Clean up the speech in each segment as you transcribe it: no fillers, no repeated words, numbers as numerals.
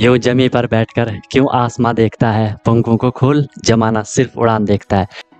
यूं जमी पर बैठकर क्यों आसमां देखता है, पंखों को खोल, जमाना सिर्फ उड़ान देखता है।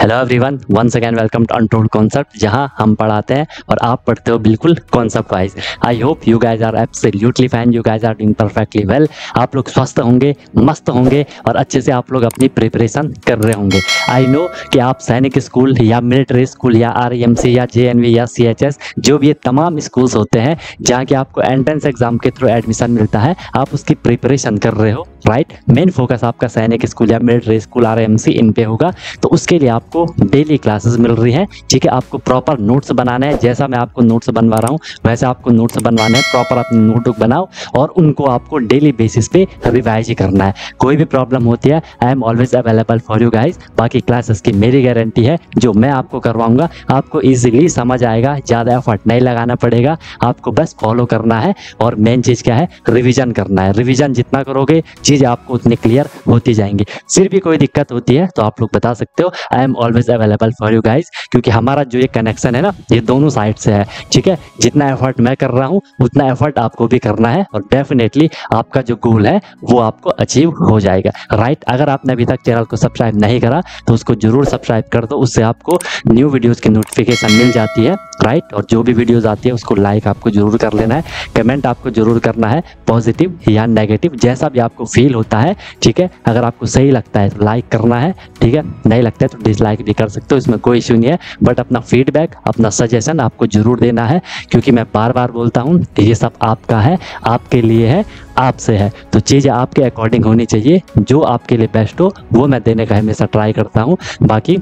Hello everyone, once again welcome to untold concept, जहां हम पढ़ाते हैं और आप पढ़ते हो बिल्कुल concept wise. I hope you guys are absolutely fine, you guys are doing perfectly well. आप लोग स्वस्थ होंगे, मस्त होंगे और अच्छे से आप लोग अपनी प्रिपरेशन कर रहे होंगे। आई नो कि आप सैनिक स्कूल या मिलिट्री स्कूल या RIMC या JNV या CHS, जो भी ये तमाम स्कूल्स होते हैं जहाँ कि आपको एंट्रेंस एग्जाम के थ्रू एडमिशन मिलता है, आप उसकी प्रिपरेशन कर रहे हो, राइट। मेन फोकस आपका सैनिक स्कूल या मिलिट्री स्कूल RIMC इन पे होगा। तो उसके लिए आपको डेली क्लासेस मिल रही हैं, ठीक है। आपको प्रॉपर नोट्स बनाना है, जैसा मैं आपको नोट्स बनवा रहा हूँ वैसे आपको नोट्स बनवाने हैं। प्रॉपर अपनी नोटबुक बनाओ और उनको आपको डेली बेसिस पे रिवाइज करना है। कोई भी प्रॉब्लम होती है, I am always available for you guys. बाकी क्लासेस की मेरी गारंटी है, जो मैं आपको करवाऊँगा आपको ईजिली समझ आएगा, ज़्यादा एफर्ट नहीं लगाना पड़ेगा, आपको बस फॉलो करना है। और मेन चीज़ क्या है, रिविज़न करना है। रिविज़न जितना करोगे चीज़ आपको उतनी क्लियर होती जाएंगी। फिर भी कोई दिक्कत होती है तो आप लोग बता सकते हो, I am always available for you guys. क्योंकि हमारा जो ये कनेक्शन है ना, ये दोनों साइड से है, ठीक है। जितना एफर्ट मैं कर रहा हूँ उतना एफर्ट आपको भी करना है और डेफिनेटली आपका जो गोल है वो आपको अचीव हो जाएगा, राइट। अगर आपने अभी तक चैनल को सब्सक्राइब नहीं करा तो उसको जरूर सब्सक्राइब कर दो, उससे आपको न्यू वीडियोज़ की नोटिफिकेशन मिल जाती है, राइट। और जो भी वीडियोज़ आती है उसको लाइक आपको जरूर कर लेना है, कमेंट आपको जरूर करना है, पॉजिटिव या नेगेटिव जैसा भी आपको फील होता है, ठीक है। अगर आपको सही लगता है तो लाइक करना है, ठीक है, नहीं लगता है तो डिसलाइक भी कर सकते हो, इसमें कोई इश्यू नहीं है। बट अपना फीडबैक, अपना सजेशन आपको जरूर देना है, क्योंकि मैं बार बार बोलता हूँ ये सब आपका है, आपके लिए है, आपसे है। तो चीज़ें आपके अकॉर्डिंग होनी चाहिए, जो आपके लिए बेस्ट हो वो मैं देने का हमेशा ट्राई करता हूँ। बाकी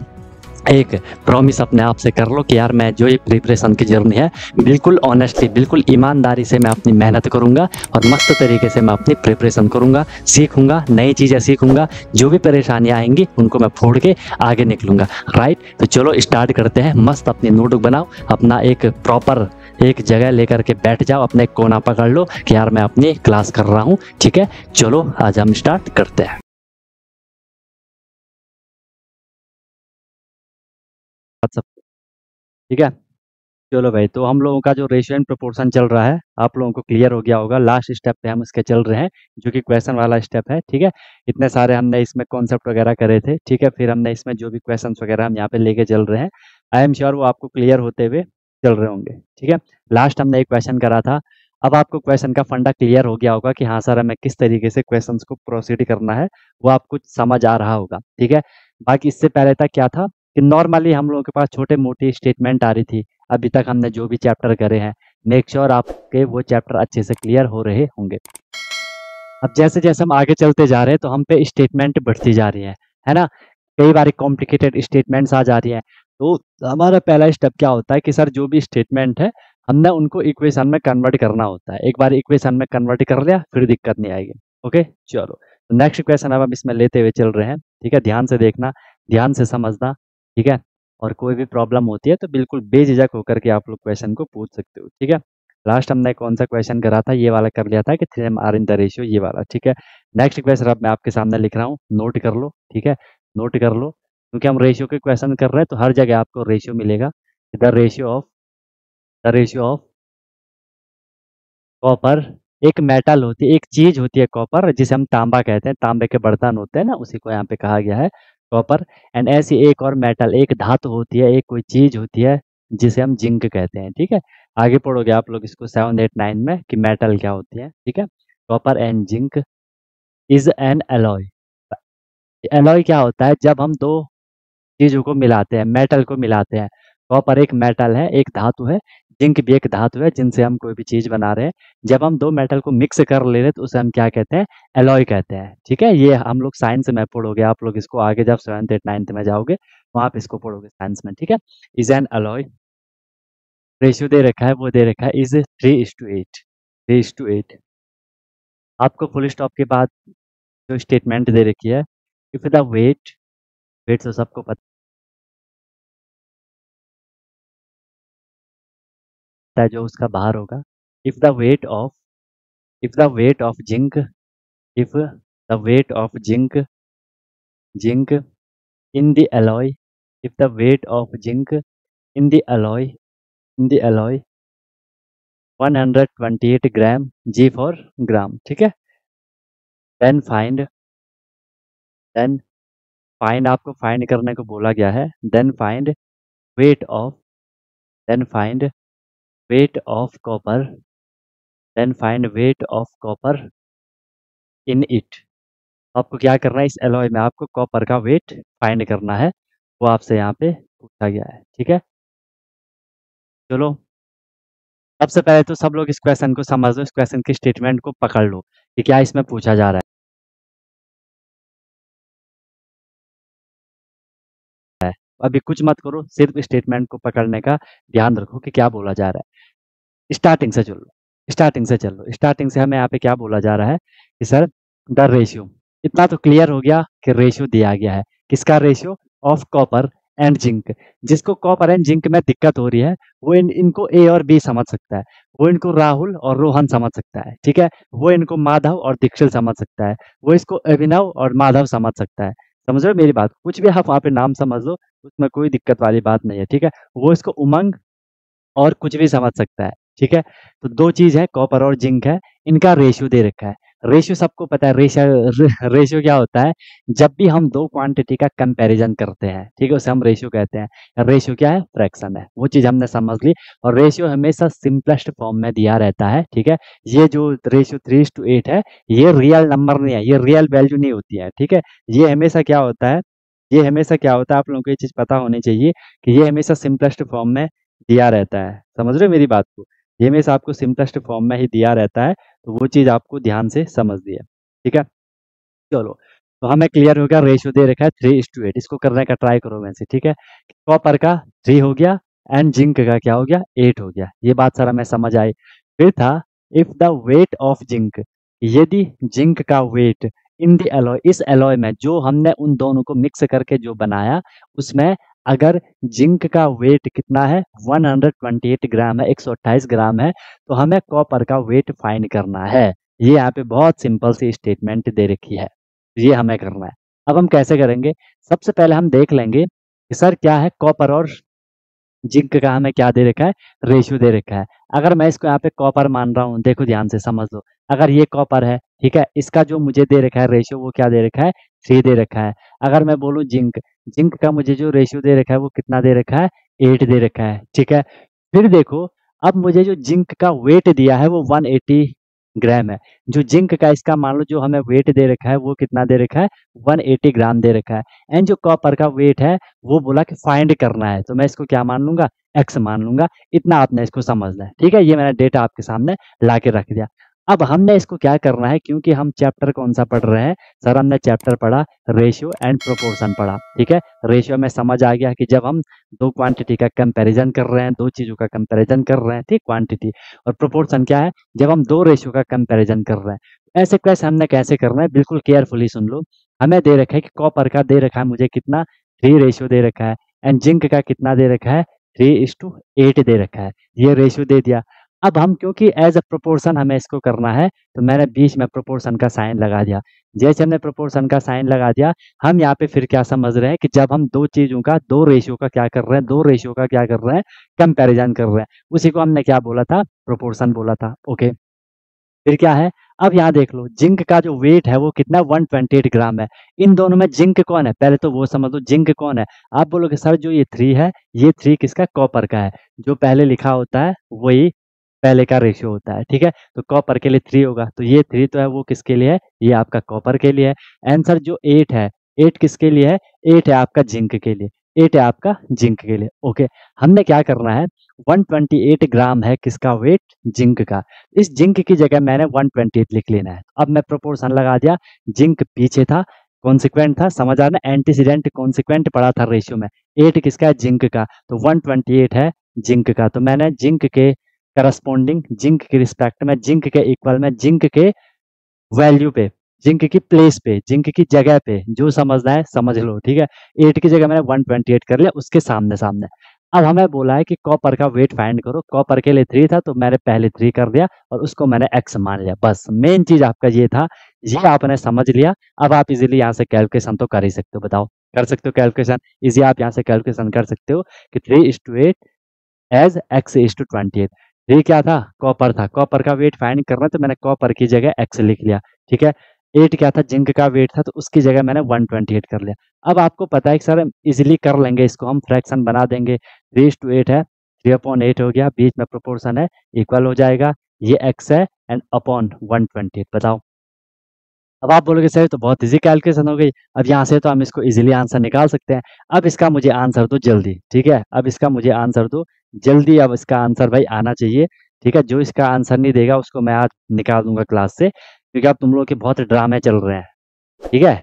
एक प्रॉमिस अपने आप से कर लो कि यार मैं जो ये प्रिपरेशन की जर्नी है बिल्कुल ऑनेस्टली, बिल्कुल ईमानदारी से मैं अपनी मेहनत करूंगा और मस्त तरीके से मैं अपनी प्रिपरेशन करूंगा, सीखूंगा, नई चीज़ें सीखूंगा, जो भी परेशानियां आएंगी उनको मैं फोड़ के आगे निकलूंगा, राइट। तो चलो स्टार्ट करते हैं। मस्त अपनी नोटबुक बनाओ, अपना एक प्रॉपर एक जगह लेकर के बैठ जाओ, अपने कोना पकड़ लो कि यार मैं अपनी क्लास कर रहा हूँ, ठीक है। चलो आज हम स्टार्ट करते हैं। ठीक है, चलो भाई। तो हम लोगों का जो रेशियो एंड प्रोपोर्शन चल रहा है आप लोगों को क्लियर हो गया होगा। लास्ट स्टेप पे हम इसके चल रहे हैं, जो कि क्वेश्चन वाला स्टेप है, ठीक है। इतने सारे हमने इसमें कॉन्सेप्ट वगैरह करे थे, ठीक है। फिर हमने इसमें जो भी क्वेश्चन वगैरह हम यहाँ पे लेके चल रहे हैं, आई एम श्योर वो आपको क्लियर होते हुए चल रहे होंगे, ठीक है। लास्ट हमने एक क्वेश्चन करा था, अब आपको क्वेश्चन का फंडा क्लियर हो गया होगा कि हाँ सर हमें किस तरीके से क्वेश्चन को प्रोसीड करना है, वो आपको समझ आ रहा होगा, ठीक है। बाकी इससे पहले तक क्या था कि नॉर्मली हम लोगों के पास छोटे मोटी स्टेटमेंट आ रही थी। अभी तक हमने जो भी चैप्टर करे हैं, मेक श्योर आपके वो चैप्टर अच्छे से क्लियर हो रहे होंगे। अब जैसे जैसे हम आगे चलते जा रहे हैं तो हम पे स्टेटमेंट बढ़ती जा रही है ना, कई बार कॉम्प्लिकेटेड स्टेटमेंट्स आ जा रही हैं। तो हमारा पहला स्टेप क्या होता है कि सर जो भी स्टेटमेंट है हमने उनको इक्वेशन में कन्वर्ट करना होता है। एक बार इक्वेशन में कन्वर्ट कर लिया फिर दिक्कत नहीं आएगी, ओके। चलो नेक्स्ट इक्वेशन अब हम इसमें लेते हुए चल रहे हैं, ठीक है। ध्यान से देखना, ध्यान से समझना, ठीक है। और कोई भी प्रॉब्लम होती है तो बिल्कुल बेझिझक होकर के आप लोग क्वेश्चन को पूछ सकते हो, ठीक है। लास्ट हमने कौन सा क्वेश्चन करा था, ये वाला कर लिया था कि 3m are in the ratio, ये वाला, ठीक है। नेक्स्ट क्वेश्चन अब मैं आपके सामने लिख रहा हूँ, नोट कर लो, ठीक है, नोट कर लो, क्योंकि हम रेशियो के क्वेश्चन कर रहे हैं तो हर जगह आपको रेशियो मिलेगा। द रेशियो ऑफ कॉपर, एक मेटल होती है, एक चीज होती है कॉपर, जिसे हम तांबा कहते हैं, तांबे के बर्तन होते हैं ना, उसी को यहाँ पे कहा गया है कॉपर। एंड ऐसी एक और मेटल, एक धातु होती है, एक कोई चीज होती है जिसे हम जिंक कहते हैं, ठीक है। आगे पढ़ोगे आप लोग इसको 7, 8, 9 में कि मेटल क्या होती है, ठीक है। Copper and zinc is an alloy. Alloy क्या होता है, जब हम दो चीजों को मिलाते हैं, मेटल को मिलाते हैं। कॉपर एक मेटल है, एक धातु है, जिंक भी एक धातु है, जिनसे हम कोई भी चीज बना रहे हैं। जब हम दो मेटल को मिक्स कर ले रहे हैं तो उसे हम क्या कहते हैं, एलॉय कहते हैं, ठीक है। ये हम लोग साइंस में पढ़ोगे, आप लोग इसको आगे जब 7, 8, 9 में जाओगे वहां पे इसको पढ़ोगे साइंस में, ठीक है। इज एन एलॉय, रेशियो दे रखा है, वो दे रखा है इज 3:8। आपको फुल स्टॉप के बाद जो स्टेटमेंट दे रखी है, इफ द वेट तो सबको पता है जो उसका बाहर होगा। If the weight of zinc in the alloy, if the weight of zinc in the alloy 128 gram, ji for gram, ठीक है। देन फाइंड आपको फाइंड करने को बोला गया है। Then find weight of copper, then find weight of copper in it. आपको क्या करना है, इस एलॉय में आपको कॉपर का वेट फाइंड करना है, वो आपसे यहाँ पे पूछा गया है, ठीक है। चलो सबसे पहले तो सब लोग इस क्वेश्चन को समझ लो, इस क्वेश्चन की स्टेटमेंट को पकड़ लो कि क्या इसमें पूछा जा रहा है। अभी कुछ मत करो, सिर्फ स्टेटमेंट को पकड़ने का ध्यान रखो कि क्या बोला जा रहा है। स्टार्टिंग से हमें यहाँ पे क्या बोला जा रहा है कि सर द रेशियो, इतना तो क्लियर हो गया कि रेशियो दिया गया है। किसका ratio? Of copper and zinc. जिसको कॉपर एंड जिंक में दिक्कत हो रही है वो इनको ए और बी समझ सकता है, वो इनको राहुल और रोहन समझ सकता है, ठीक है। वो इनको माधव और दीक्षित समझ सकता है, वो इसको अभिनव और माधव समझ सकता है। समझ रहे हो मेरी बात? कुछ भी आप वहाँ पे नाम समझ लो, उसमें कोई दिक्कत वाली बात नहीं है, ठीक है। वो इसको उमंग और कुछ भी समझ सकता है, ठीक है। तो दो चीज है, कॉपर और जिंक है, इनका रेशियो दे रखा है। रेशियो सबको पता है, रेशियो क्या होता है? जब भी हम दो क्वांटिटी का कंपैरिजन करते हैं, ठीक है, उसे हम रेशियो कहते हैं। रेशियो क्या है? फ्रैक्शन है। वो चीज हमने समझ ली। और रेशियो हमेशा सिंपलेस्ट फॉर्म में दिया रहता है, ठीक है। ये जो रेशियो 3:8 है, ये रियल नंबर नहीं है, ये रियल वैल्यू नहीं होती है, ठीक है। ये हमेशा क्या होता है, ये हमेशा क्या होता है, आप लोगों को ये चीज पता होनी चाहिए कि ये हमेशा सिंपलेस्ट फॉर्म में दिया रहता है। समझ रहे हो मेरी बात को? ये हमेशा आपको सिंपलेस्ट फॉर्म में ही दिया रहता है, तो वो चीज़ आपको ध्यान से समझ दी है, ठीक है। चलो तो हमें क्लियर हो गया, रेशियो दे रखा है 3:8। इसको करने का ट्राई करो वैसे, ठीक है। कॉपर का 3 हो गया एंड जिंक का क्या हो गया, 8 हो गया। ये बात सारा हमें समझ आई। फिर था if the weight of zinc, यदि जिंक का वेट इन द एलॉय, इस एलॉय में जो हमने उन दोनों को मिक्स करके जो बनाया, उसमें अगर जिंक का वेट कितना है, 128 ग्राम है, 128 ग्राम है, तो हमें कॉपर का वेट फाइंड करना है। ये यहाँ पे बहुत सिंपल सी स्टेटमेंट दे रखी है, ये हमें करना है। अब हम कैसे करेंगे, सबसे पहले हम देख लेंगे कि सर क्या है, कॉपर और जिंक का हमें क्या दे रखा है, रेशियो दे रखा है। अगर मैं इसको यहाँ पे कॉपर मान रहा हूँ, देखो ध्यान से समझ लो, अगर ये कॉपर है, ठीक है, इसका जो मुझे दे रखा है रेशियो, वो क्या दे रखा है, 3 दे रखा है। अगर मैं बोलूँ जिंक का मुझे जो रेशियो दे रखा है वो कितना दे रखा है, 8 दे रखा है, ठीक है। फिर देखो अब मुझे जो जिंक का वेट दिया है वो 180 ग्राम है, जो जिंक का इसका मान लो जो हमें वेट दे रखा है वो कितना दे रखा है, 180 ग्राम दे रखा है। एंड जो कॉपर का वेट है वो बोला कि फाइंड करना है, तो मैं इसको क्या मान लूंगा, एक्स मान लूंगा। इतना आपने इसको समझना है, ठीक है। ये मैंने डेटा आपके सामने ला के रख दिया। अब हमने इसको क्या करना है, क्योंकि हम चैप्टर कौन सा पढ़ रहे हैं, सर हमने चैप्टर पढ़ा रेशियो एंड प्रोपोर्शन पढ़ा, ठीक है। रेशियो में समझ आ गया कि जब हम दो क्वांटिटी का कंपैरिजन कर रहे हैं, दो चीज़ों का कंपैरिजन कर रहे हैं, ठीक, क्वांटिटी। और प्रोपोर्शन क्या है, जब हम दो रेशियो का कंपैरिजन कर रहे हैं। ऐसे क्वेश्चन हमने कैसे करना है, बिल्कुल केयरफुली सुन लो। हमें दे रखा है कि कॉपर का दे रखा है मुझे कितना, 3 रेशियो दे रखा है, एंड जिंक का कितना दे रखा है, 3:8 दे रखा है। ये रेशियो दे दिया। अब हम क्योंकि एज अ प्रोपोर्शन हमें इसको करना है, तो मैंने बीच में प्रोपोर्शन का साइन लगा दिया। जैसे हमने प्रोपोर्शन का साइन लगा दिया, हम यहाँ पे फिर क्या समझ रहे हैं कि जब हम दो चीज़ों का, दो रेशियो का क्या कर रहे हैं, दो रेशियो का क्या कर रहे हैं, कंपैरिजन कर रहे हैं। उसी को हमने क्या बोला था, प्रोपोर्शन बोला था, ओके। फिर क्या है, अब यहाँ देख लो, जिंक का जो वेट है वो कितना, 128 ग्राम है। इन दोनों में जिंक कौन है, पहले तो वो समझ लो जिंक कौन है। आप बोलोगे सर जो ये 3 है, ये 3 किसका, कॉपर का है। जो पहले लिखा होता है वही पहले का रेशियो होता है, ठीक है। तो कॉपर के लिए 3 होगा, तो ये 3 तो है, वो किसके लिए है, ये आपका कॉपर के लिए है। आंसर जो 8 है, 8 किसके लिए है, 8 है आपका जिंक के लिए, 8 है आपका जिंक के लिए, ओके। हमने क्या करना है, 128 ग्राम है किसका वेट, जिंक का, इस जिंक की जगह मैंने 128 लिख लेना है। अब मैं प्रोपोर्शन लगा दिया, जिंक पीछे था, कॉन्सिक्वेंट था, समझ आना, एंटीसीडेंट कॉन्सिक्वेंट पड़ा था रेशियो में। 8 किसका है, जिंक का, तो 128 है जिंक का, तो मैंने जिंक के करस्पॉन्डिंग, जिंक के रिस्पेक्ट में, जिंक के इक्वल में, जिंक के वैल्यू पे, जिंक की प्लेस पे, जिंक की जगह पे, जो समझना है समझ लो, ठीक है। 8 की जगह मैंने 128 कर लिया, उसके सामने सामने। अब हमें बोला है कि कॉपर का वेट फाइंड करो। कॉपर के लिए 3 था, तो मैंने पहले 3 कर दिया और उसको मैंने एक्स मान लिया। बस मेन चीज आपका ये था, ये आपने समझ लिया। अब आप इजीली यहाँ से कैलकुलेशन तो कर ही सकते हो, बताओ कर सकते हो कैलकुलेशन, इजी आप यहाँ से कैलकुलेशन कर सकते हो कि 3:8 एज x:28। ये क्या था, कॉपर था, कॉपर का वेट फाइंड करना, तो मैंने कॉपर की जगह एक्स लिख लिया। ठीक है, 8 क्या था, जिंक का वेट था, तो उसकी जगह मैंने 128 कर लिया। अब आपको पता है कि सर इजिली कर लेंगे इसको, हम फ्रैक्शन बना देंगे, 3:8 है, 3/8 हो गया, बीच में प्रोपोर्शन है, इक्वल हो जाएगा, ये x है एंड अपॉन 128। बताओ, अब आप बोलोगे सर तो बहुत इजी कैलकुलेशन हो गई, अब यहाँ से तो हम इसको इजीली आंसर निकाल सकते हैं, अब इसका मुझे आंसर दो जल्दी। ठीक है, अब इसका मुझे आंसर दो जल्दी, अब इसका आंसर भाई आना चाहिए। ठीक है, जो इसका आंसर नहीं देगा उसको मैं आज निकाल दूंगा क्लास से, क्योंकि अब तुम लोग के बहुत ड्रामे चल रहे हैं। ठीक है,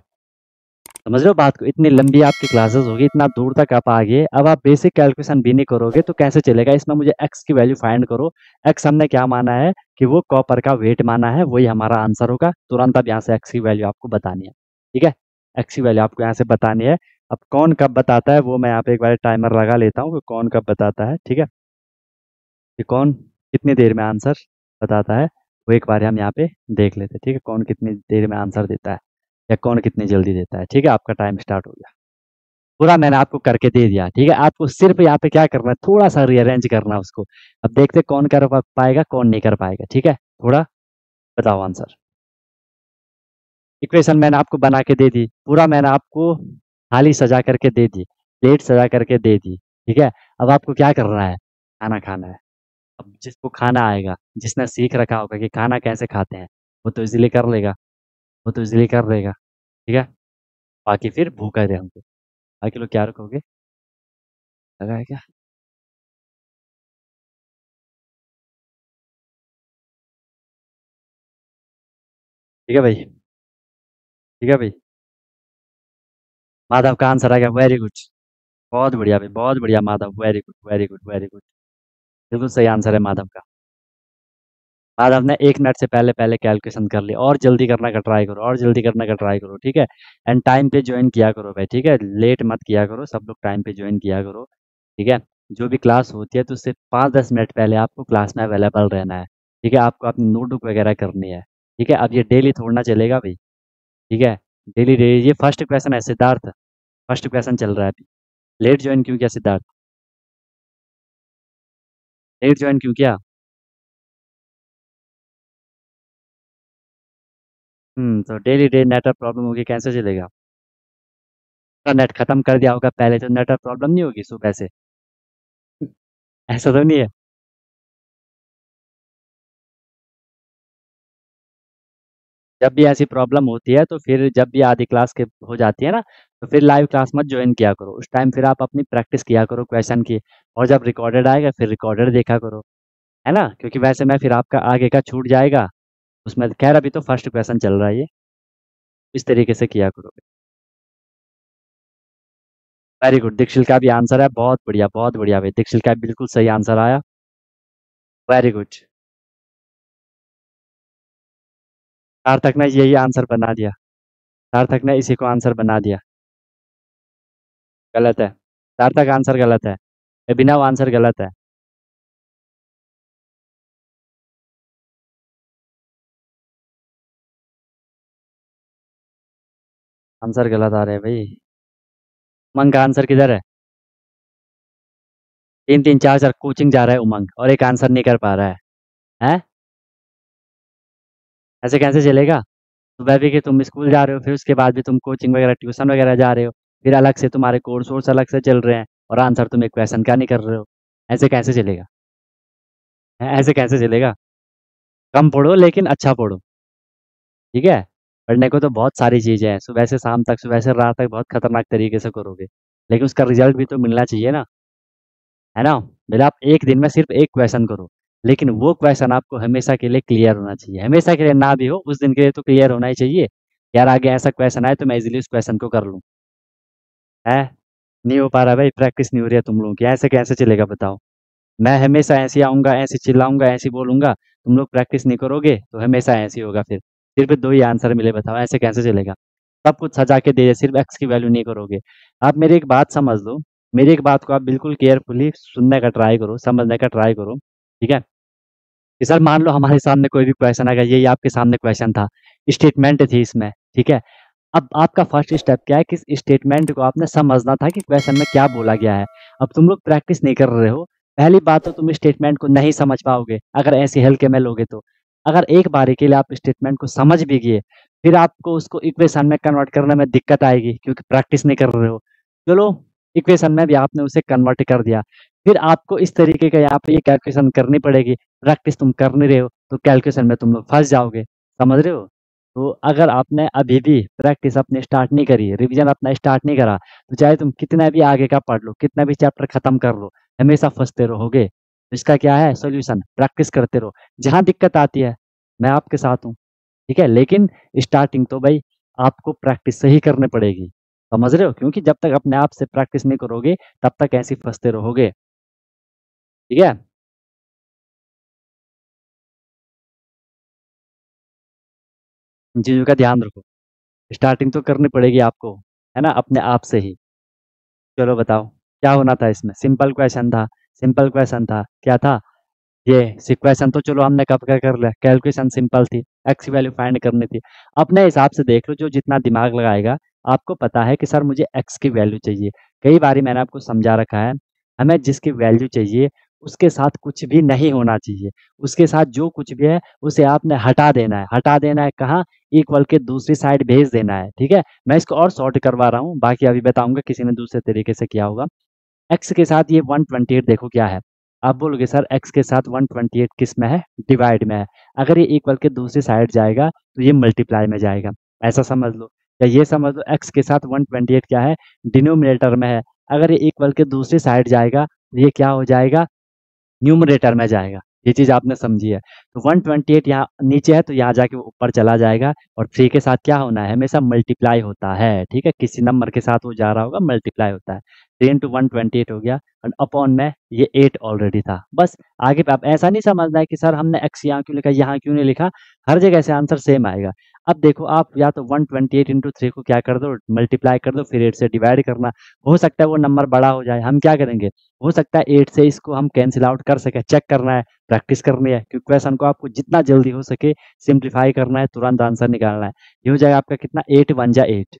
समझ रहे हो बात को, इतनी लंबी आपकी क्लासेस होगी, इतना दूर तक आप आ गए, अब आप बेसिक कैलकुलेशन भी नहीं करोगे तो कैसे चलेगा। इसमें मुझे एक्स की वैल्यू फाइंड करो, एक्स हमने क्या माना है कि वो कॉपर का वेट माना है, वही हमारा आंसर होगा। तुरंत अब यहाँ से एक्स की वैल्यू आपको बतानी है। ठीक है, एक्स की वैल्यू आपको यहाँ से बतानी है। अब कौन कब बताता है वो मैं यहाँ पे एक बार टाइमर लगा लेता हूँ, कौन कब बताता है। ठीक है, कि कौन कितनी देर में आंसर बताता है वो एक बार हम यहाँ पे देख लेते हैं। ठीक है, कौन कितनी देर में आंसर देता है या कौन कितनी जल्दी देता है। ठीक है, आपका टाइम स्टार्ट हो गया, पूरा मैंने आपको करके दे दिया। ठीक है, आपको सिर्फ यहाँ पे क्या करना है, थोड़ा सा रीअरेंज करना उसको। अब देखते कौन कर पाएगा कौन नहीं कर पाएगा। ठीक है, थोड़ा बताओ आंसर। इक्वेशन मैंने आपको बना के दे दी, पूरा मैंने आपको थाली सजा करके दे दी, प्लेट सजा करके दे दी। ठीक है, अब आपको क्या करना है, खाना खाना है। अब जिसको खाना आएगा, जिसने सीख रखा होगा कि खाना कैसे खाते हैं, वो तो इजीली कर लेगा, वो तो इजीली कर लेगा। ठीक है, बाकी फिर भूखा रहेंगे, बाकी लोग क्या रखोगे, लगा है क्या। ठीक है भाई, ठीक है भाई, माधव का आंसर आ गया, वेरी गुड, बहुत बढ़िया भाई, बहुत बढ़िया Madhav, very good very good very good, बिल्कुल सही आंसर है माधव का। माधव ने 1 मिनट से पहले पहले कैलकुलेशन कर लिया, और जल्दी करने का ट्राई करो, और जल्दी करने का ट्राई करो। ठीक है, एंड टाइम पे ज्वाइन किया करो भाई। ठीक है, लेट मत किया करो, सब लोग टाइम पे ज्वाइन किया करो। ठीक है, जो भी क्लास होती है तो उससे 5-10 मिनट पहले आपको क्लास में अवेलेबल रहना है। ठीक है, आपको अपनी नोटबुक वगैरह करनी है। ठीक है, अब ये डेली थोड़ा चलेगा भाई। ठीक है, डेली डेली। ये फर्स्ट क्वेश्चन है सिद्धार्थ, फर्स्ट क्वेश्चन चल रहा है अभी। लेट ज्वाइन क्यों किया सिद्धार्थ, लेट ज्वाइन क्यों किया? तो डेली डे नेटवर्क प्रॉब्लम होगी, कैसे चलेगा, तो नेट खत्म कर दिया होगा पहले, तो नेटवर्क प्रॉब्लम नहीं होगी सुबह से, ऐसा तो नहीं है। जब भी ऐसी प्रॉब्लम होती है तो फिर जब भी आधी क्लास के हो जाती है ना, तो फिर लाइव क्लास मत ज्वाइन किया करो, उस टाइम फिर आप अपनी प्रैक्टिस किया करो क्वेश्चन की, और जब रिकॉर्डेड आएगा फिर रिकॉर्डेड देखा करो, है ना, क्योंकि वैसे मैं फिर आपका आगे का छूट जाएगा उसमें। खैर अभी तो फर्स्ट क्वेश्चन चल रहा है, ये इस तरीके से किया करोगे। वेरी गुड, दीक्षित का भी आंसर है, बहुत बढ़िया भाई, दीक्षित का बिल्कुल सही आंसर आया, वेरी गुड। सार्थक ने यही आंसर बना दिया, सार्थक ने इसी को आंसर बना दिया, गलत है सार्थक, आंसर गलत है, अभिनव आंसर गलत है। आंसर गलत आ रहे हैं भाई। उमंग का आंसर किधर है? 3-3, 4-4 कोचिंग जा रहा है उमंग, और एक आंसर नहीं कर पा रहा है, हैं? ऐसे कैसे चलेगा? सुबह भी कि तुम स्कूल जा रहे हो, फिर उसके बाद भी तुम कोचिंग वगैरह ट्यूशन वगैरह जा रहे हो, फिर अलग से तुम्हारे कोर्स वोर्स अलग से चल रहे हैं, और आंसर तुम एक क्वेश्चन का नहीं कर रहे हो, ऐसे कैसे चलेगा, ऐसे कैसे चलेगा? कम पढ़ो लेकिन अच्छा पढ़ो। ठीक है, पढ़ने को तो बहुत सारी चीज़ें हैं, सुबह से शाम तक, सुबह से रात तक, बहुत खतरनाक तरीके से करोगे, लेकिन उसका रिजल्ट भी तो मिलना चाहिए ना, है ना। भला आप एक दिन में सिर्फ एक क्वेश्चन करो, लेकिन वो क्वेश्चन आपको हमेशा के लिए क्लियर होना चाहिए, हमेशा के लिए ना भी हो उस दिन के लिए तो क्लियर होना ही चाहिए, यार आगे ऐसा क्वेश्चन आए तो मैं इजीली उस क्वेश्चन को कर लूँ, है? नहीं हो पा रहा भाई, प्रैक्टिस नहीं हो रही है तुम लोगों की, ऐसे कैसे चलेगा बताओ। मैं हमेशा ऐसे आऊँगा, ऐसे चिल्लाऊँगा, ऐसे बोलूँगा, तुम लोग प्रैक्टिस नहीं करोगे तो हमेशा ऐसे होगा, फिर सिर्फ 2 ही आंसर मिले, बताओ ऐसे कैसे चलेगा। सब कुछ सजा के दे, सिर्फ एक्स की वैल्यू नहीं करोगे। आप मेरी एक बात समझ लो, मेरी एक बात को आप बिल्कुल केयरफुली सुनने का ट्राई करो, समझने का ट्राई करो। ठीक है कि सर मान लो हमारे सामने कोई भी क्वेश्चन आएगा, यही आपके सामने क्वेश्चन था, स्टेटमेंट थी इसमें। ठीक है, अब आपका फर्स्ट स्टेप क्या है कि इस स्टेटमेंट को आपने समझना था कि क्वेश्चन में क्या बोला गया है। अब तुम लोग प्रैक्टिस नहीं कर रहे हो, पहली बात तो तुम स्टेटमेंट को नहीं समझ पाओगे अगर ऐसे हल्के में लोगे तो। अगर एक बार के लिए आप स्टेटमेंट को समझ भी गए फिर आपको उसको इक्वेशन में कन्वर्ट करने में दिक्कत आएगी क्योंकि प्रैक्टिस नहीं कर रहे हो। चलो इक्वेशन में भी आपने उसे कन्वर्ट कर दिया, फिर आपको इस तरीके का यहाँ पे ये कैलकुलेशन करनी पड़ेगी। प्रैक्टिस तुम कर नहीं रहे हो तो कैलकुलेशन में तुम लोग फंस जाओगे, समझ रहे हो। तो अगर आपने अभी भी प्रैक्टिस अपने स्टार्ट नहीं करी, रिवीजन अपना स्टार्ट नहीं करा, तो चाहे तुम कितना भी आगे का पढ़ लो, कितना भी चैप्टर खत्म कर लो, हमेशा फंसते रहोगे। इसका क्या है सॉल्यूशन? प्रैक्टिस करते रहो। जहाँ दिक्कत आती है मैं आपके साथ हूँ, ठीक है, लेकिन स्टार्टिंग तो भाई आपको प्रैक्टिस से ही करनी पड़ेगी, समझ रहे हो। क्योंकि जब तक अपने आप से प्रैक्टिस नहीं करोगे तब तक ऐसे फंसते रहोगे, ठीक है। चीज़ों का ध्यान रखो, स्टार्टिंग तो करनी पड़ेगी आपको, है ना, अपने आप से ही। चलो बताओ क्या होना था इसमें? सिंपल क्वेश्चन था, सिंपल क्वेश्चन था, क्या था ये क्वेश्चन? तो चलो हमने कब का कर लिया, कैलकुलेशन सिंपल थी, एक्स वैल्यू फाइंड करनी थी। अपने हिसाब से देख लो, जो जितना दिमाग लगाएगा। आपको पता है कि सर मुझे एक्स की वैल्यू चाहिए, कई बार मैंने आपको समझा रखा है, हमें जिसकी वैल्यू चाहिए उसके साथ कुछ भी नहीं होना चाहिए, उसके साथ जो कुछ भी है उसे आपने हटा देना है। हटा देना है कहाँ? इक्वल के दूसरी साइड भेज देना है, ठीक है। मैं इसको और शॉर्ट करवा रहा हूँ, बाकी अभी बताऊंगा, किसी ने दूसरे तरीके से किया होगा। एक्स के साथ ये 128 देखो क्या है। आप बोलोगे सर एक्स के साथ 128 किस में है? डिवाइड में है। अगर ये इक्वल के दूसरी साइड जाएगा तो ये मल्टीप्लाई में जाएगा, ऐसा समझ लो, या ये समझ लो एक्स के साथ 128 क्या है? डिनोमिनेटर में है। अगर ये इक्वल के दूसरी साइड जाएगा तो ये क्या हो जाएगा? न्यूमरेटर में जाएगा। ये चीज आपने समझी है। तो 128 यहाँ नीचे है तो यहाँ जाके वो ऊपर चला जाएगा। और 3 के साथ क्या होना है? हमेशा मल्टीप्लाई होता है, ठीक है, किसी नंबर के साथ वो जा रहा होगा, मल्टीप्लाई होता है। 3 into 128 हो गया, और अपॉन में ये 8 ऑलरेडी था। बस आगे पे आप ऐसा नहीं समझना है कि सर हमने एक्स यहाँ क्यों लिखा, यहाँ क्यों नहीं लिखा, हर जगह से आंसर सेम आएगा। अब देखो आप या तो 128 into 3 को क्या कर दो, मल्टीप्लाई कर दो, फिर 8 से डिवाइड करना। हो सकता है वो नंबर बड़ा हो जाए, हम क्या करेंगे, हो सकता है 8 से इसको हम कैंसिल आउट कर सके। चेक करना है, प्रैक्टिस करनी है, क्योंकि क्वेश्चन को आपको जितना जल्दी हो सके सिंप्लीफाई करना है, तुरंत आंसर निकालना है। ये हो जाएगा आपका कितना, 8 × 1 = 8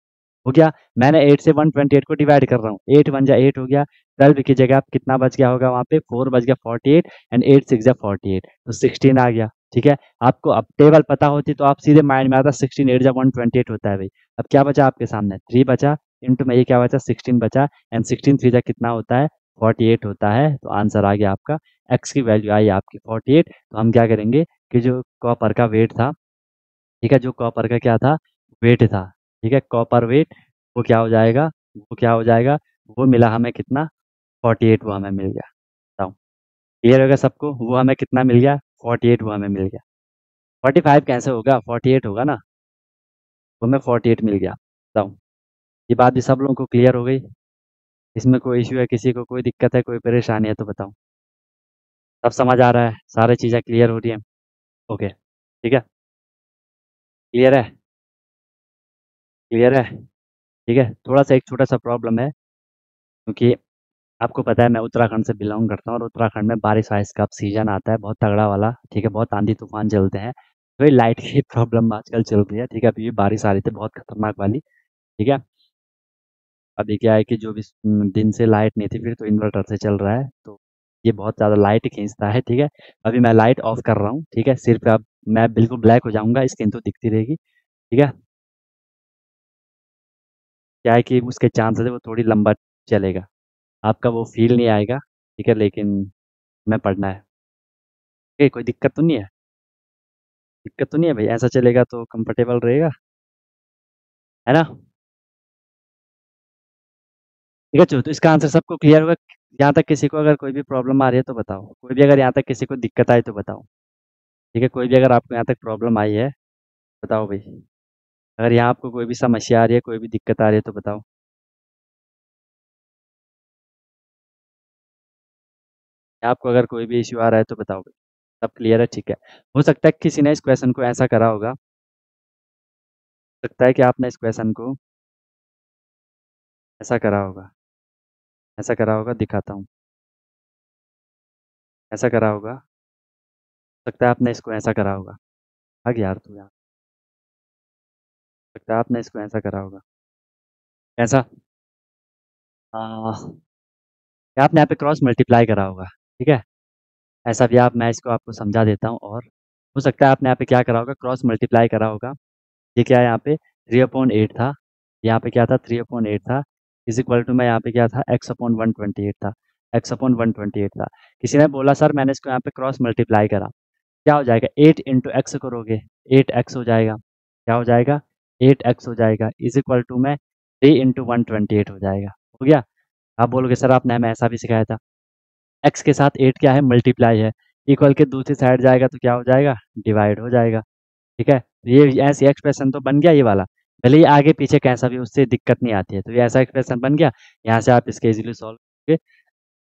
हो गया। मैंने 8 से 128 को डिवाइड कर रहा हूँ, 8 × 1 = 8 हो गया। 12 की जगह आप कितना बच गया होगा वहाँ पे, 4 बच गया, 48 एंड 8 × 6 = 48, तो 16 आ गया, ठीक है। आपको अब टेबल पता होती तो आप सीधे माइंड में आता 16 × 8 = 128 होता है भाई। अब क्या बचा आपके सामने? 3 बचा, इंटू में ये क्या बचा, 16 बचा, एंड 16 × 3 कितना होता है, 48 होता है। तो आंसर आ गया आपका, एक्स की वैल्यू आई आपकी 48। तो हम क्या करेंगे कि जो कॉपर का वेट था, ठीक है, जो कॉपर का क्या था, वेट था, ठीक है, कॉपर वेट, वो क्या हो जाएगा, वो क्या हो जाएगा, वो मिला हमें कितना, 48, वो हमें मिल गया। बताओ क्लियर होगा सबको? वो हमें कितना मिल गया, 48, वो हमें मिल गया। 45 कैसे होगा, 48 होगा ना, वो हमें 48 मिल गया। बताओ ये बात भी सब लोगों को क्लियर हो गई? इसमें कोई इश्यू है, किसी को कोई दिक्कत है, कोई परेशानी है तो बताओ। सब समझ आ रहा है, सारी चीज़ें क्लियर हो रही हैं? ओके, ठीक है, क्लियर है, क्लियर है, ठीक है। थोड़ा सा एक छोटा सा प्रॉब्लम है, क्योंकि आपको पता है मैं उत्तराखंड से बिलोंग करता हूँ, और उत्तराखंड में बारिश वारिश का सीजन आता है बहुत तगड़ा वाला, ठीक है, बहुत आंधी तूफान चलते हैं, तो ये लाइट की प्रॉब्लम आजकल चल रही है, ठीक है। अभी बारिश आ रही थी बहुत खतरनाक वाली, ठीक है। अभी क्या है कि जो भी दिन से लाइट नहीं थी फिर तो इन्वर्टर से चल रहा है, तो ये बहुत ज़्यादा लाइट खींचता है, ठीक है। अभी मैं लाइट ऑफ कर रहा हूँ, ठीक है, सिर्फ अब मैं बिल्कुल ब्लैक हो जाऊँगा, स्क्रीन तो दिखती रहेगी, ठीक है। क्या है कि उसके चांसेस है वो थोड़ी लंबा चलेगा, आपका वो फील नहीं आएगा, ठीक है, लेकिन मैं पढ़ना है, ठीक है। कोई दिक्कत तो नहीं है, दिक्कत तो नहीं है भाई? ऐसा चलेगा तो कंफर्टेबल रहेगा, है ना, ठीक है। चलो तो इसका आंसर सबको क्लियर होगा। यहाँ तक किसी को अगर कोई भी प्रॉब्लम आ रही है तो बताओ, कोई भी अगर यहाँ तक किसी को दिक्कत आई तो बताओ, ठीक है। कोई भी अगर आपको यहाँ तक प्रॉब्लम आई है बताओ भाई, अगर यहाँ आपको कोई भी समस्या आ रही है, कोई भी दिक्कत आ रही है तो बताओ। आपको अगर कोई भी इश्यू आ रहा है तो बताओ भाई, सब क्लियर है, ठीक है। हो सकता है किसी ने इस क्वेश्चन को ऐसा करा होगा, हो सकता है कि आपने इस क्वेश्चन को ऐसा करा होगा, ऐसा करा होगा, दिखाता हूँ, ऐसा करा होगा, हो सकता है आपने इसको ऐसा करा होगा, भाग यार तू यार, हो सकता है आपने इसको ऐसा करा होगा, ऐसा आपने यहाँ पे क्रॉस मल्टीप्लाई करा होगा, ठीक है, ऐसा भी आप, मैं इसको आपको समझा देता हूँ। और हो सकता है आपने यहाँ पे क्या करा होगा, क्रॉस मल्टीप्लाई करा होगा। ये क्या है, यहाँ पे 3/8 था, यहाँ पे क्या था 3/8 था, इज इक्वल टू में यहाँ पे क्या था x/128 था, x/128 था। किसी ने बोला सर मैंने इसको यहाँ पे क्रॉस मल्टीप्लाई करा, क्या हो जाएगा 8 into x करोगे 8x हो जाएगा, क्या हो जाएगा 8x हो जाएगा, इज इक्वल टू में 3 into 128 हो जाएगा। हो गया। आप बोलोगे सर आपने हमें ऐसा भी सिखाया था, x के साथ 8 क्या है मल्टीप्लाई है, इक्वल के दूसरी साइड जाएगा तो क्या हो जाएगा डिवाइड हो जाएगा। ठीक है, ये ऐसी एक्सप्रेशन तो बन गया, ये वाला भले ही आगे पीछे कैसा भी उससे दिक्कत नहीं आती है, तो ये ऐसा एक्सप्रेशन बन गया। यहाँ से आप इसके इजीली सॉल्व करोगे,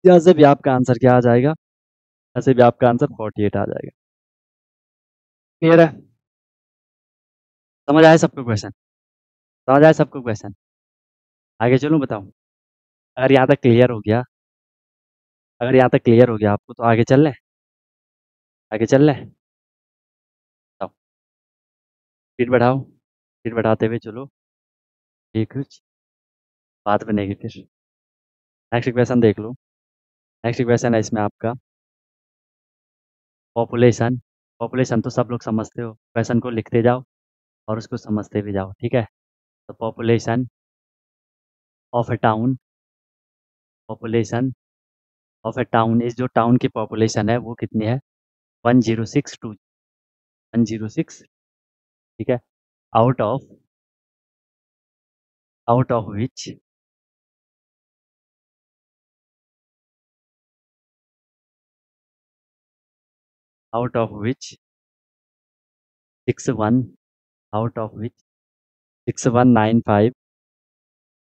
यहाँ से भी आपका आंसर क्या आ जाएगा, यहाँ से भी आपका आंसर 48 आ जाएगा। क्लियर है, समझ आया सबको क्वेश्चन, समझ आया सबको क्वेश्चन, आगे चलूँ बताऊँ? अगर यहाँ तक क्लियर हो गया, अगर यहाँ तक क्लियर हो गया आपको तो आगे चल लें, आगे चल लें, सीट बढ़ाओ, सीट बढ़ाते हुए चलो, ठीक कुछ बात बनेगी फिर। नेक्स्ट क्वेश्चन देख लो, नेक्स्ट क्वेश्चन है इसमें आपका पॉपुलेशन। पॉपुलेशन तो सब लोग समझते हो, क्वेश्चन को लिखते जाओ और उसको समझते भी जाओ। ठीक है, तो population of a town, population of a town, इस जो टाउन की पॉपुलेशन है वो कितनी है 1062, 106। ठीक है, out of which, out of which 61, out of which 6195,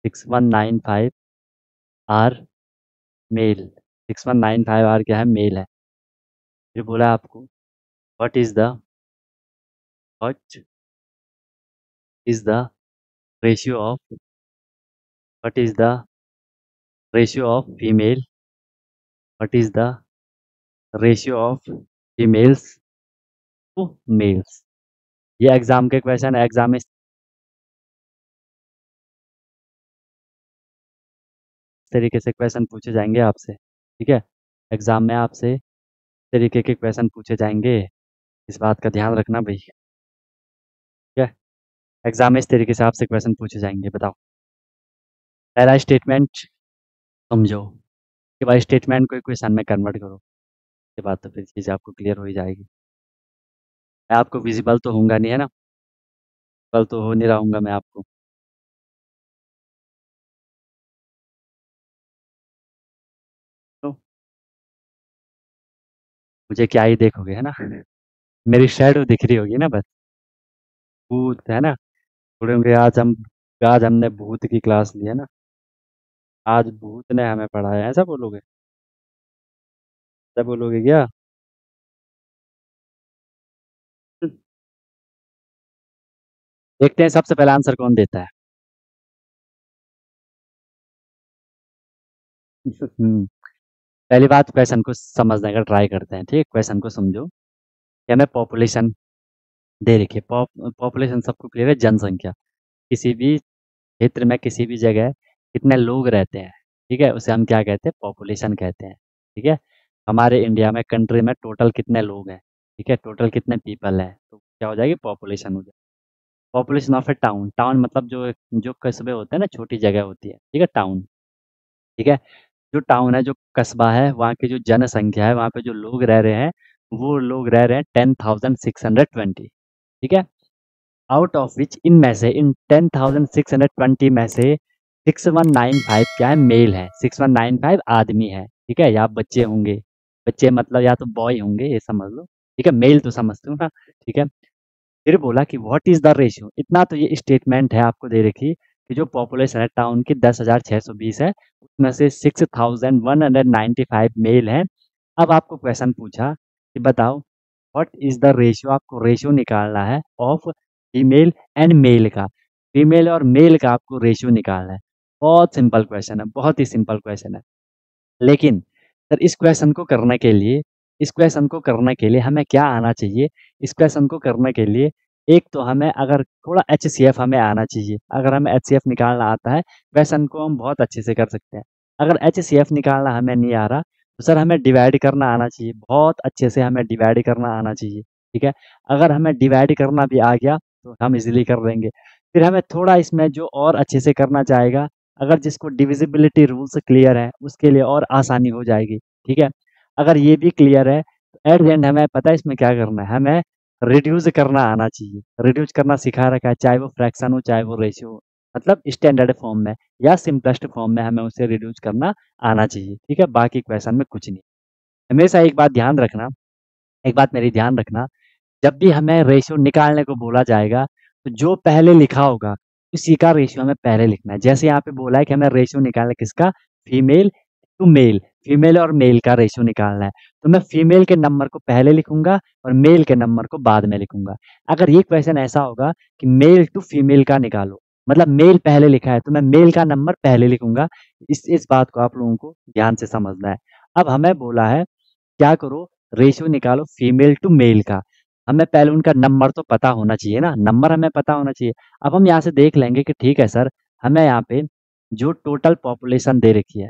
6195 are male, 6195 are क्या है मेल है। फिर बोला आपको what is the ratio of female, what is the ratio of females to males। ये एग्जाम के क्वेश्चन, एग्जाम में इस तरीके से क्वेश्चन पूछे जाएंगे आपसे। ठीक है, एग्जाम में आपसे इस तरीके के क्वेश्चन पूछे जाएंगे, इस बात का ध्यान रखना भाई। ठीक है, एग्जाम में इस तरीके से आपसे क्वेश्चन पूछे जाएंगे। बताओ, पहला स्टेटमेंट समझो, उसके बाद स्टेटमेंट को क्वेश्चन में कन्वर्ट करो, उसके बाद तो फिर चीज़ आपको क्लियर हो ही जाएगी। मैं आपको विजिबल तो होऊंगा नहीं, है ना, विजिबल तो हो नहीं रहूँगा मैं आपको। तो मुझे क्या ही देखोगे, है ना, मेरी शैडो दिख रही होगी ना बस, भूत है ना थोड़े होंगे। आज हमने भूत की क्लास ली है ना, आज भूत ने हमें पढ़ाया, ऐसा बोलोगे, ऐसा बोलोगे क्या? देखते हैं सबसे पहला आंसर कौन देता है। पहली बात क्वेश्चन को समझने का ट्राई करते हैं। ठीक, क्वेश्चन को समझो, क्या मैं पॉपुलेशन दे रखिए, पॉपुलेशन सबको क्लियर है, जनसंख्या, किसी भी क्षेत्र में किसी भी जगह कितने लोग रहते हैं। ठीक है, उसे हम क्या कहते हैं पॉपुलेशन कहते हैं। ठीक है, हमारे इंडिया में कंट्री में टोटल कितने लोग हैं, ठीक है, टोटल कितने पीपल हैं, तो क्या हो जाएगी पॉपुलेशन हो जाएगी। Population of a town, town मतलब जो जो कस्बे होते हैं ना, छोटी जगह होती है। ठीक है, टाउन, ठीक है, जो टाउन है जो कस्बा है, वहाँ की जो जनसंख्या है, वहाँ पे जो लोग रह रहे हैं, वो लोग रह रहे हैं 10,620। ठीक है, आउट ऑफ विच, इनमें से, इन 10,620 में से 6195 क्या है मेल है, 6195 आदमी है। ठीक है, या बच्चे होंगे, बच्चे मतलब या तो बॉय होंगे, ये समझ लो। ठीक है, मेल तो समझते हो ना। ठीक है, फिर बोला कि व्हाट इज द रेशियो, इतना तो ये स्टेटमेंट है आपको दे रखी कि जो पॉपुलेशन है टाउन की 10,620 है, उसमें से 6,195 मेल है। अब आपको क्वेश्चन पूछा कि बताओ व्हाट इज द रेशियो, आपको रेशियो निकालना है ऑफ फीमेल एंड मेल का, फीमेल और मेल का आपको रेशियो निकालना है। बहुत सिंपल क्वेश्चन है, बहुत ही सिंपल क्वेश्चन है, लेकिन सर इस क्वेश्चन को करने के लिए, इस क्वेश्चन को करने के लिए हमें क्या आना चाहिए, इस क्वेश्चन को करने के लिए एक तो हमें अगर थोड़ा HCF हमें आना चाहिए। अगर हमें HCF निकालना आता है क्वेश्चन को हम बहुत अच्छे से कर सकते हैं। अगर HCF निकालना हमें नहीं आ रहा सर हमें डिवाइड करना आना चाहिए, बहुत अच्छे से हमें डिवाइड करना आना चाहिए, ठीक है। अगर हमें डिवाइड करना भी आ गया तो हम इजीली कर लेंगे। फिर हमें थोड़ा इसमें जो और अच्छे से करना चाहेगा, अगर जिसको डिविजिबिलिटी रूल्स क्लियर है उसके लिए और आसानी हो जाएगी, ठीक है। अगर ये भी क्लियर है तो एट द एंड हमें पता है इसमें क्या करना है, हमें रिड्यूस करना आना चाहिए। रिड्यूस करना सिखा रखा है, चाहे वो फ्रैक्शन हो चाहे वो रेशियो हो, मतलब स्टैंडर्ड फॉर्म में या सिंपलेस्ट फॉर्म में हमें उसे रिड्यूस करना आना चाहिए, ठीक है। बाकी क्वेश्चन में कुछ नहीं। हमेशा एक बात ध्यान रखना, एक बात मेरी ध्यान रखना, जब भी हमें रेशियो निकालने को बोला जाएगा तो जो पहले लिखा होगा उसी का रेशियो हमें पहले लिखना है। जैसे यहाँ पे बोला है कि हमें रेशियो निकालना किसका, फीमेल टू मेल, फीमेल और मेल का रेशियो निकालना है, तो मैं फीमेल के नंबर को पहले लिखूंगा और मेल के नंबर को बाद में लिखूंगा। अगर ये क्वेश्चन ऐसा होगा कि मेल टू फीमेल का निकालो, मतलब मेल पहले लिखा है तो मैं मेल का नंबर पहले लिखूंगा। इस बात को आप लोगों को ध्यान से समझना है। अब हमें बोला है क्या करो, रेशियो निकालो फीमेल टू मेल का, हमें पहले उनका नंबर तो पता होना चाहिए ना, नंबर हमें पता होना चाहिए। अब हम यहाँ से देख लेंगे कि ठीक है सर, हमें यहाँ पे जो टोटल पॉपुलेशन दे रखी है,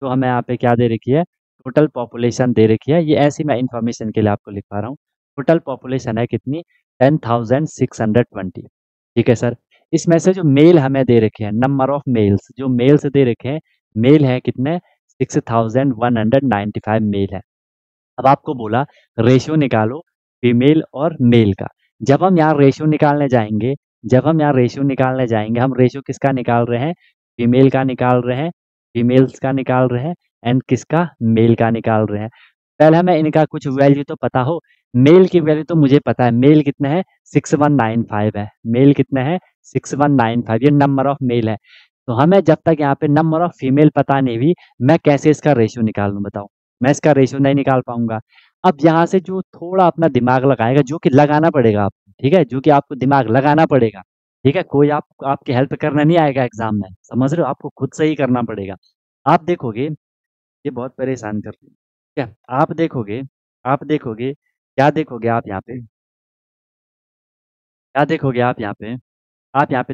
तो हमें यहाँ पे क्या दे रखी है, टोटल पॉपुलेशन दे रखी है। ये ऐसी मैं इन्फॉर्मेशन के लिए आपको लिख पा रहा हूँ। टोटल पॉपुलेशन है कितनी, 10,620, ठीक है सर। इसमें से जो मेल हमें दे रखे हैं, नंबर ऑफ मेल्स जो मेल्स दे रखे हैं, मेल है कितने 6,195 मेल है। अब आपको बोला रेशियो निकालो फीमेल और मेल का। जब हम यहाँ रेशियो निकालने जाएंगे, हम रेशियो किसका निकाल रहे हैं, फीमेल का निकाल रहे हैं, फीमेल्स का निकाल रहे हैं एंड किसका, मेल का निकाल रहे हैं। पहले हमें इनका कुछ वैल्यू तो पता हो। मेल की वैल्यू तो मुझे पता है, मेल कितने हैं 6195 है, मेल कितने हैं 6195, ये नंबर ऑफ मेल है। तो हमें जब तक यहाँ पे नंबर ऑफ फीमेल पता नहीं हुई, मैं कैसे इसका रेशियो निकाल लूँ बताओ, मैं इसका रेशियो नहीं निकाल पाऊंगा। अब यहाँ से जो थोड़ा अपना दिमाग लगाएगा, जो कि लगाना पड़ेगा आपको, ठीक है, जो कि आपको दिमाग लगाना पड़ेगा, ठीक है। कोई आपकी हेल्प करना नहीं आएगा एग्जाम में, समझ रहे हो, आपको खुद से ही करना पड़ेगा। आप देखोगे ये बहुत परेशान करती है, ठीक है। आप देखोगे क्या देखोगे आप यहाँ पे, क्या देखोगे आप यहाँ पे,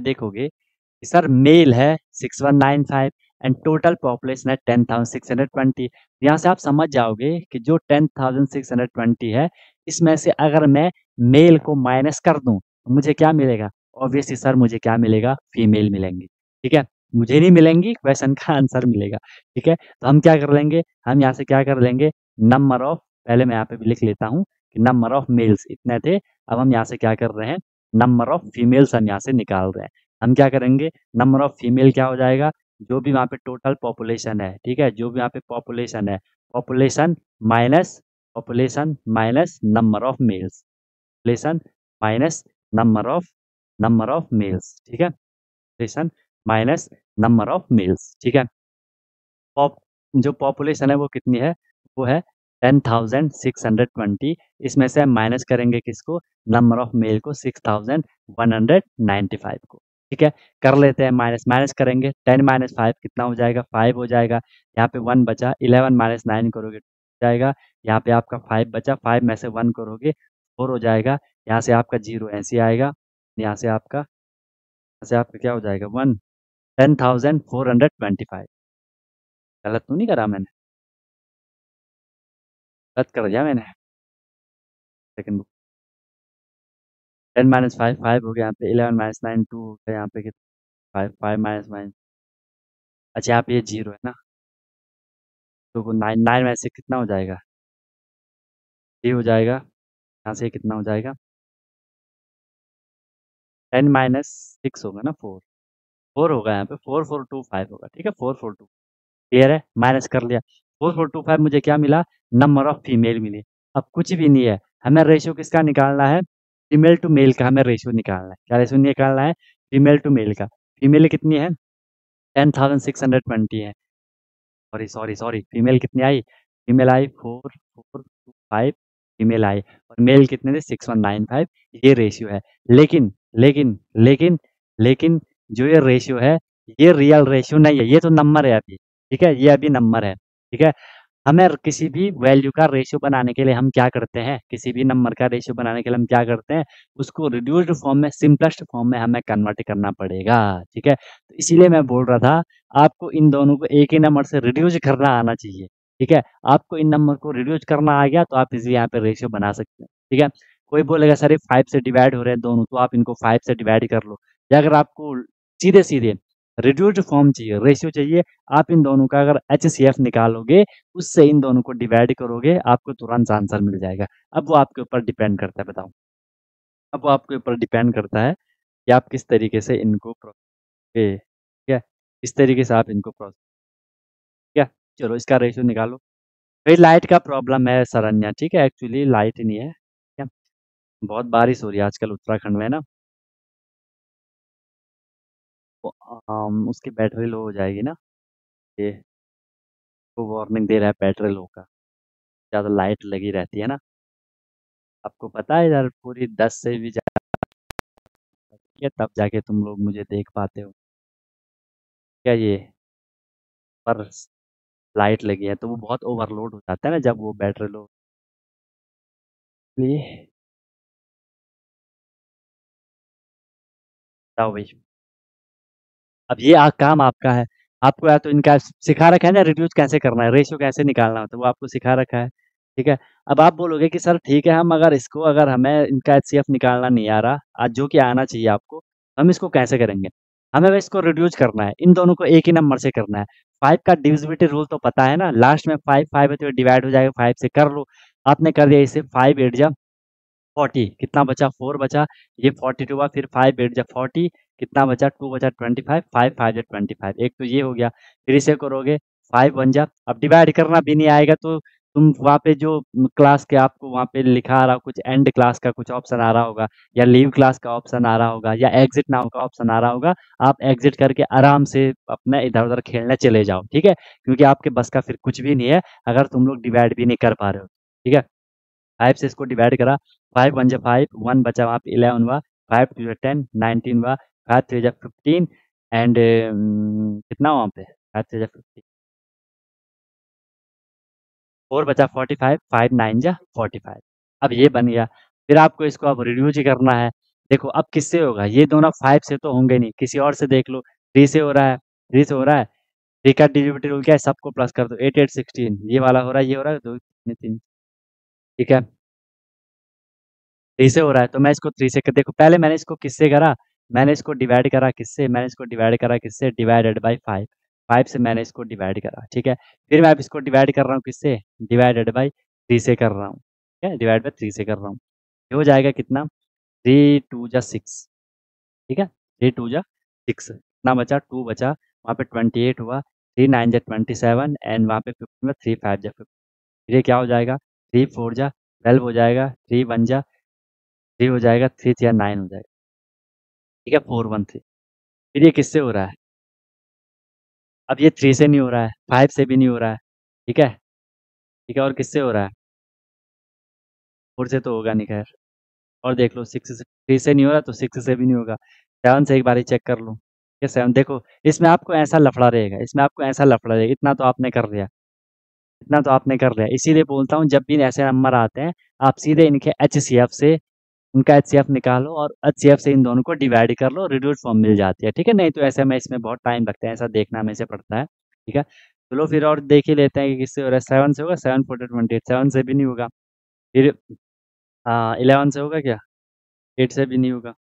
देखोगे कि सर मेल है 6195 एंड टोटल पॉपुलेशन है 10,620। यहाँ से आप समझ जाओगे कि जो 10,620 है, इसमें से अगर मैं मेल को माइनस कर दूं तो मुझे क्या मिलेगा, ऑब्वियसली सर मुझे क्या मिलेगा, फीमेल मिलेंगी, ठीक है, मुझे नहीं मिलेंगी, क्वेश्चन का आंसर मिलेगा, ठीक है। तो हम क्या कर लेंगे, हम यहाँ से क्या कर लेंगे, नंबर ऑफ, पहले मैं यहाँ पे भी लिख लेता हूँ कि नंबर ऑफ मेल्स इतने थे। अब हम यहाँ से क्या कर रहे हैं, नंबर ऑफ फीमेल्स हम यहाँ से निकाल रहे हैं। हम क्या करेंगे, नंबर ऑफ फीमेल क्या हो जाएगा, जो भी वहाँ पे टोटल पॉपुलेशन है, ठीक है, जो भी यहाँ पे पॉपुलेशन है, population minus number of males, population minus number of males, ठीक है, population minus number of males, ठीक है। जो पॉपुलेशन है वो कितनी है, वो है 10,620। इसमें से हम माइनस करेंगे किसको, नंबर ऑफ मेल को, 6,195 को, ठीक है। कर लेते हैं माइनस, माइनस करेंगे 10 - 5 कितना हो जाएगा, 5 हो जाएगा। यहाँ पे 1 बचा, 11 - 9 करोगे जाएगा, यहाँ पे आपका 5 बचा, 5 में से 1 करोगे 4 हो जाएगा। यहाँ से आपका 0 ऐसे आएगा, यहाँ से आपका क्या हो जाएगा 1, 10,425। गलत तो नहीं करा मैंने, गलत कर दिया मैंने, सेकंड बुक 10 - 5 5 हो गया, यहाँ पे 11 - 9 2 हो गया, यहाँ पे कितना 5 - 9, अच्छा यहाँ पे ये 0 है ना, तो 9 में से कितना हो जाएगा, 3 हो जाएगा। यहाँ से कितना हो जाएगा, 10 - 6 होगा ना, 4 होगा, यहाँ पे 4 - 4 = 2 - 5 होगा, ठीक है, 4 - 4 = 2, क्लियर है। माइनस कर लिया, 4 - 4 = 2 - 5 मुझे क्या मिला, नंबर ऑफ फीमेल मिली। अब कुछ भी नहीं है, हमें रेशियो किसका निकालना है, फीमेल टू मेल का हमें रेशियो निकालना है। क्या रेशियो निकालना है, फीमेल टू मेल का। फीमेल कितनी है, 10,620 है, सॉरी फीमेल कितनी आई, फीमेल आई 4,425 फीमेल आई, और मेल कितने थे 6,195, ये रेशियो है। लेकिन लेकिन लेकिन लेकिन जो ये रेशियो है ये रियल रेशियो नहीं है, ये तो नंबर है अभी, ठीक है, ये अभी नंबर है, ठीक है। हमें किसी भी वैल्यू का रेशियो बनाने के लिए हम क्या करते हैं, किसी भी नंबर का रेशियो बनाने के लिए हम क्या करते हैं, उसको रिड्यूस्ड फॉर्म में, सिंपलेस्ट फॉर्म में हमें कन्वर्ट करना पड़ेगा, ठीक है। तो इसीलिए मैं बोल रहा था आपको इन दोनों को एक ही नंबर से रिड्यूस करना आना चाहिए, ठीक है, आपको इन नंबर को रिड्यूस करना आ गया तो आप इसी यहाँ पे रेशियो बना सकते हैं। ठीक है, कोई बोलेगा सर 5 से डिवाइड हो रहे हैं दोनों, तो आप इनको 5 से डिवाइड कर लो। या अगर आपको सीधे सीधे रिड्यूस्ड फॉर्म चाहिए, रेशियो चाहिए, आप इन दोनों का अगर HCF निकालोगे, उससे इन दोनों को डिवाइड करोगे, आपको तुरंत आंसर मिल जाएगा। अब वो आपके ऊपर डिपेंड करता है, बताओ, अब वो आपके ऊपर डिपेंड करता है कि आप किस तरीके से इनको प्रोसेस, ठीक है, किस तरीके से आप इनको प्रोसेस, ठीक है। चलो इसका रेशियो निकालो। फिर लाइट का प्रॉब्लम है सरन्या, ठीक है, एक्चुअली लाइट नहीं है, ठीक है, बहुत बारिश हो रही है आजकल उत्तराखंड में ना, उसकी बैटरी लो हो जाएगी ना, ये तो वार्निंग दे रहा है बैटरी लो का, ज़्यादा लाइट लगी रहती है ना, आपको पता है यार, पूरी 10 से भी ज़्यादा, तब जाके तुम लोग मुझे देख पाते हो क्या, ये पर लाइट लगी है तो वो बहुत ओवरलोड हो जाता है ना जब वो बैटरी लो, इसलिए भाई अब ये काम आपका है। आपको या तो इनका सिखा रखा है ना रिड्यूस कैसे करना है, रेशियो कैसे निकालना होता है, वो आपको सिखा रखा है, ठीक है। अब आप बोलोगे कि सर ठीक है, हम अगर इसको, अगर हमें इनका HCF निकालना नहीं आ रहा आज, जो कि आना चाहिए आपको, हम इसको कैसे करेंगे, हमें इसको रिड्यूस करना है, इन दोनों को एक ही नंबर से करना है। 5 का डिविजिबिलिटी रूल तो पता है ना, लास्ट में 5 5 है तो डिवाइड हो जाएगा, 5 से कर लो, आपने कर दिया इसे, 5 8 जा 40, कितना बचा 4 बचा, ये 42 हुआ, फिर 5 8 जा 40, कितना बचा 2 बचा 25, 5 5 जा 25, एक तो ये हो गया। फिर इसे करोगे 5 1 जा, अब डिवाइड करना भी नहीं आएगा तो तुम वहाँ पे जो क्लास के आपको वहाँ पे लिखा आ रहा कुछ एंड क्लास का कुछ ऑप्शन आ रहा होगा, या लीव क्लास का ऑप्शन आ रहा होगा, या एग्जिट नाउ का ऑप्शन आ रहा होगा, आप एग्जिट करके आराम से अपना इधर उधर खेलने चले जाओ, ठीक है, क्योंकि आपके बस का फिर कुछ भी नहीं है अगर तुम लोग डिवाइड भी नहीं कर पा रहे हो, ठीक है। 5 से इसको डिवाइड करा, 5 1 जा 5, 1 बचा वहाँ पे 11 हुआ, 5 2 जा 10 19 हुआ, 5 3 जा 15 एंड कितना वहाँ पे 5 3 जा 15, 4 बचा 45, 5 9 जा 45, अब ये बन गया। फिर आपको इसको अब रिड्यूज करना है, देखो अब किससे होगा, ये दोनों 5 से तो होंगे नहीं, किसी और से देख लो, 3 से हो रहा है, 3 से हो रहा है, 3 का डिविजिबिलिटी रूल क्या है, सबको प्लस कर दो, 8 8 16, ये वाला हो रहा है, ये हो रहा है, 2 3, ठीक है, 3 से हो रहा है तो मैं इसको 3 से कर, देखो पहले मैंने इसको किससे करा, मैंने इसको डिवाइड करा किससे, मैंने इसको डिवाइड करा किससे, डिवाइडेड बाई 5 से मैंने इसको डिवाइड करा, ठीक है। फिर मैं अब इसको डिवाइड कर रहा हूँ किससे, डिवाइडेड बाई 3 से कर रहा हूँ, ठीक है, डिवाइड बाई 3 से कर रहा हूँ, ये हो जाएगा कितना 3 2 जा 6, ठीक है, 3 2 जा 6, कितना बचा 2 बचा वहाँ पे 28 हुआ, 3 9 जा 27 एंड वहाँ पे 15 3 5 जा 15, ये क्या हो जाएगा 3 4 जा 12 हो जाएगा, 3 1 जा 3 हो जाएगा, 3 जा 9 हो जाएगा, ठीक है, 4 1 3। फिर ये किससे हो रहा है, अब ये 3 से नहीं हो रहा है, 5 से भी नहीं हो रहा है, ठीक है, ठीक है, और किससे हो रहा है, 4 से तो होगा नहीं, खैर और देख लो, 3 से नहीं हो रहा तो 6 से भी नहीं होगा, 7 से एक बार ही चेक कर लो, ठीक है, 7, देखो इसमें आपको ऐसा लफड़ा रहेगा, इसमें आपको ऐसा लफड़ा रहेगा, इतना तो आपने कर लिया, इतना तो आपने कर लिया, इसीलिए बोलता हूँ जब भी ऐसे नंबर आते हैं आप सीधे इनके HCF से, उनका HCF निकालो और HCF से इन दोनों को डिवाइड कर लो, रिड्यूस फॉर्म मिल जाती है, ठीक है, नहीं तो ऐसे में इसमें बहुत टाइम लगता है, ऐसा देखना में से पड़ता है, ठीक है। चलो फिर और देख ही लेते हैं कि किससे हो रहा है, 7 से होगा, 7 4 28, 7 से भी नहीं होगा, फिर 11 से होगा क्या, 8 से भी नहीं होगा,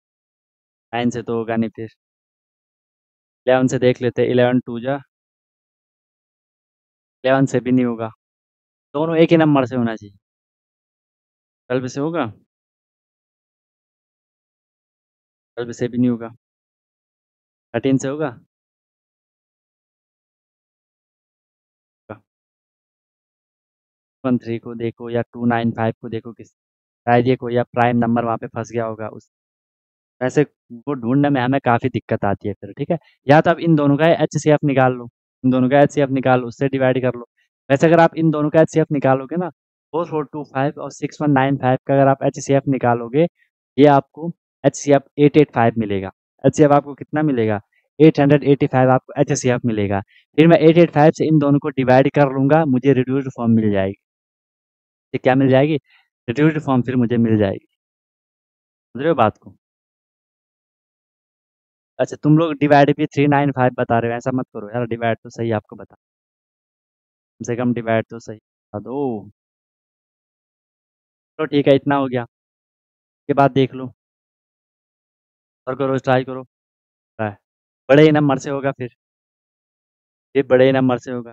9 से तो होगा नहीं, फिर 11 से देख लेते हैं, 11 2 जा, 11 से भी नहीं होगा, दोनों एक ही नंबर से होना चाहिए, 12 से होगा, 12 से भी नहीं होगा, 13 से होगा, 13 को देखो या 295 को देखो, किस शायद ये कोई या प्राइम नंबर वहाँ पे फंस गया होगा, उस वैसे वो ढूंढने में हमें काफ़ी दिक्कत आती है फिर, ठीक है। या तो आप इन दोनों का HCF निकाल लो, इन दोनों का HCF निकालो, उससे डिवाइड कर लो। वैसे अगर आप इन दोनों का HCF निकालोगे ना, 4425 और 6195 का अगर आप HCF निकालोगे, ये आपको HCF 885 मिलेगा। HCF आपको कितना मिलेगा, 885 आपको HCF मिलेगा। फिर मैं 885 से इन दोनों को डिवाइड कर लूँगा, मुझे रिड्यूस्ड फॉर्म मिल जाएगी। ये क्या मिल जाएगी, रिड्यूस्ड फॉर्म फिर मुझे मिल जाएगी। समझ रहे हो बात को? अच्छा, तुम लोग डिवाइड भी 395 बता रहे हो, ऐसा मत करो यार, डिवाइड तो सही आपको बता, से कम डिवाइड तो सही कर दो। चलो ठीक है, इतना हो गया। उसके बाद देख लो और करो, ट्राई करो, बड़े नंबर से होगा, फिर बड़े नंबर से होगा।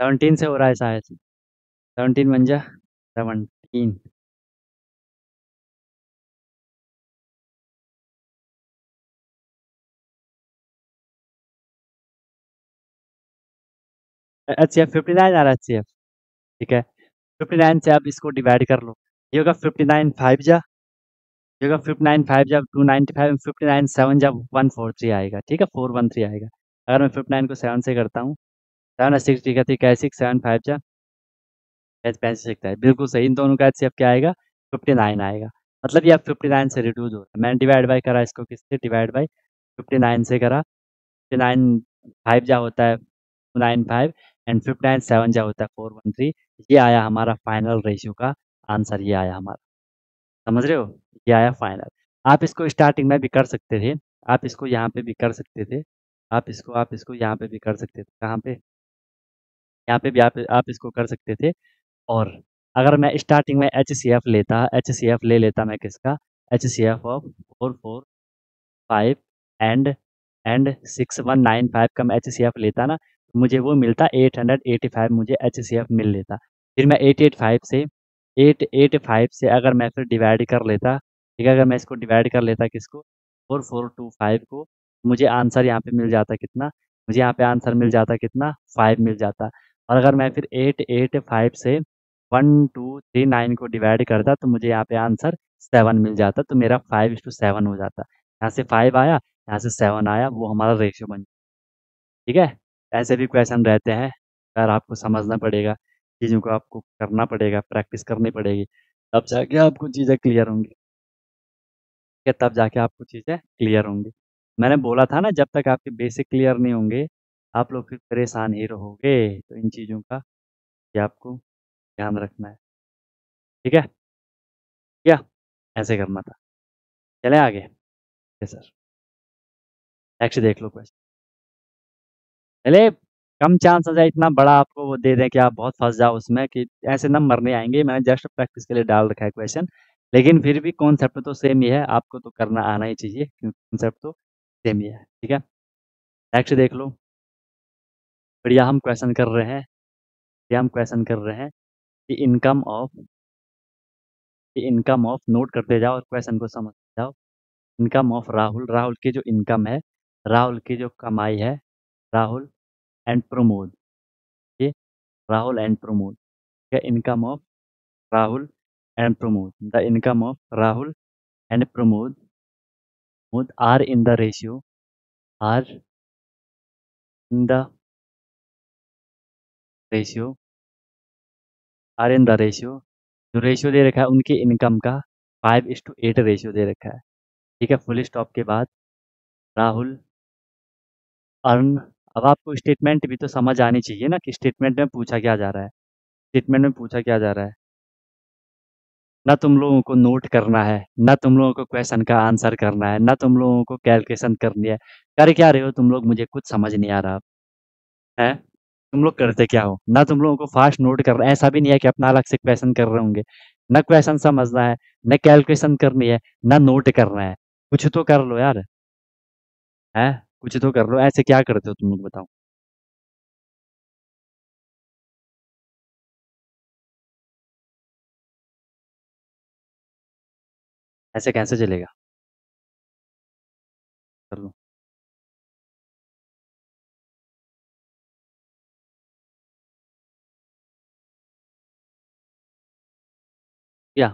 सेवनटीन से हो रहा है शायद, 17 × 1 = 17। HCF 59 आ रहा है HCF, ठीक है। 59 से आप इसको डिवाइड कर लो, ये होगा 59 5 जा, ये होगा 59 5 जा 295, 59 7 जा 143 आएगा, ठीक है, 413 आएगा। अगर मैं 59 को 7 से करता हूँ, 7 6 3 6 7 5 जा 65 है, बिल्कुल सही। इन दोनों का HCF क्या आएगा, 59 आएगा। मतलब ये आप 59 से रिड्यूस हो रहा है। मैंने डिवाइड बाई करा इसको, किससे डिवाइड बाई 59 से करा। 59 5 जा होता है 295 एंड 59 7 जा होता है 413। ये आया हमारा फाइनल रेशियो का आंसर, ये आया हमारा, समझ रहे हो, ये आया फाइनल। आप इसको स्टार्टिंग में भी कर सकते थे, आप इसको यहाँ पे भी कर सकते थे, आप इसको यहाँ पे भी कर सकते थे, कहाँ पे, यहाँ पे भी आप इसको कर सकते थे। और अगर मैं स्टार्टिंग में HCF ले लेता मैं किसका, HCF ऑफ 445 एंड 6195 का मैं HCF लेता ना, मुझे वो मिलता 885, मुझे HCF मिल लेता। फिर मैं 885 से अगर मैं फिर डिवाइड कर लेता, ठीक है, अगर मैं इसको डिवाइड कर लेता किसको, 4425 को, मुझे आंसर यहाँ पे मिल जाता कितना, मुझे यहाँ पे आंसर मिल जाता कितना, 5 मिल जाता। और अगर मैं फिर 885 से 1239 को डिवाइड करता तो मुझे यहाँ पे आंसर 7 मिल जाता। तो मेरा 5:7 हो जाता, यहाँ से 5 आया, यहाँ से 7 आया, वो हमारा रेशियो बन जाता, ठीक है। ऐसे भी क्वेश्चन रहते हैं यार, आपको समझना पड़ेगा चीज़ों को, आपको करना पड़ेगा, प्रैक्टिस करनी पड़ेगी, तब जाके आपको चीज़ें क्लियर होंगी, ठीक है, तब जाके आपको चीज़ें क्लियर होंगी। मैंने बोला था ना, जब तक आपके बेसिक क्लियर नहीं होंगे आप लोग फिर परेशान ही रहोगे। तो इन चीज़ों का ये आपको ध्यान रखना है, ठीक है, क्या ऐसे करना था। चले आगे, ठीक है सर, नेक्स्ट देख लो क्वेश्चन। पहले कम चांस आ जाए इतना बड़ा आपको वो दे दें कि आप बहुत फंस जाओ उसमें, कि ऐसे नंबर नहीं आएंगे। मैंने जस्ट प्रैक्टिस के लिए डाल रखा है क्वेश्चन, लेकिन फिर भी कॉन्सेप्ट तो सेम ही है, आपको तो करना आना ही चाहिए, क्योंकि कॉन्सेप्ट तो सेम ही है, ठीक है। नेक्स्ट देख लो, बढ़िया हम क्वेश्चन कर रहे हैं, बढ़िया हम क्वेश्चन कर रहे हैं कि इनकम ऑफ, नोट करते जाओ और क्वेश्चन को समझते जाओ। इनकम ऑफ राहुल, राहुल की जो इनकम है, राहुल की जो कमाई है, राहुल एंड प्रमोद, ये राहुल एंड प्रमोद, ठीक है। Income of Rahul and Pramod, the income of Rahul and Pramod are in the ratio, are in the ratio, जो रेशियो दे रखा है उनकी इनकम का 5:8 रेशियो दे रखा है, ठीक है। फुल स्टॉप के बाद राहुल अर्न, अब आपको स्टेटमेंट भी तो समझ आनी चाहिए ना, कि स्टेटमेंट में पूछा क्या जा रहा है, स्टेटमेंट में पूछा क्या जा रहा है। ना तुम लोगों को नोट करना है, ना तुम लोगों को क्वेश्चन का आंसर करना है, ना तुम लोगों को कैलकुलेशन करनी है। कर क्या रहे हो तुम लोग, मुझे कुछ समझ नहीं आ रहा है, तुम लोग करते क्या हो। ना तुम लोगों को फास्ट नोट करना है, ऐसा भी नहीं है कि अपना अलग से क्वेश्चन कर रहे होंगे। ना क्वेश्चन समझना है, ना कैलकुलेशन करनी है, ना नोट करना है, कुछ तो कर लो यार, है कुछ तो कर लो। ऐसे क्या करते हो तुम लोग, बताओ। ऐसे कैसे चलेगा, कर लो। क्या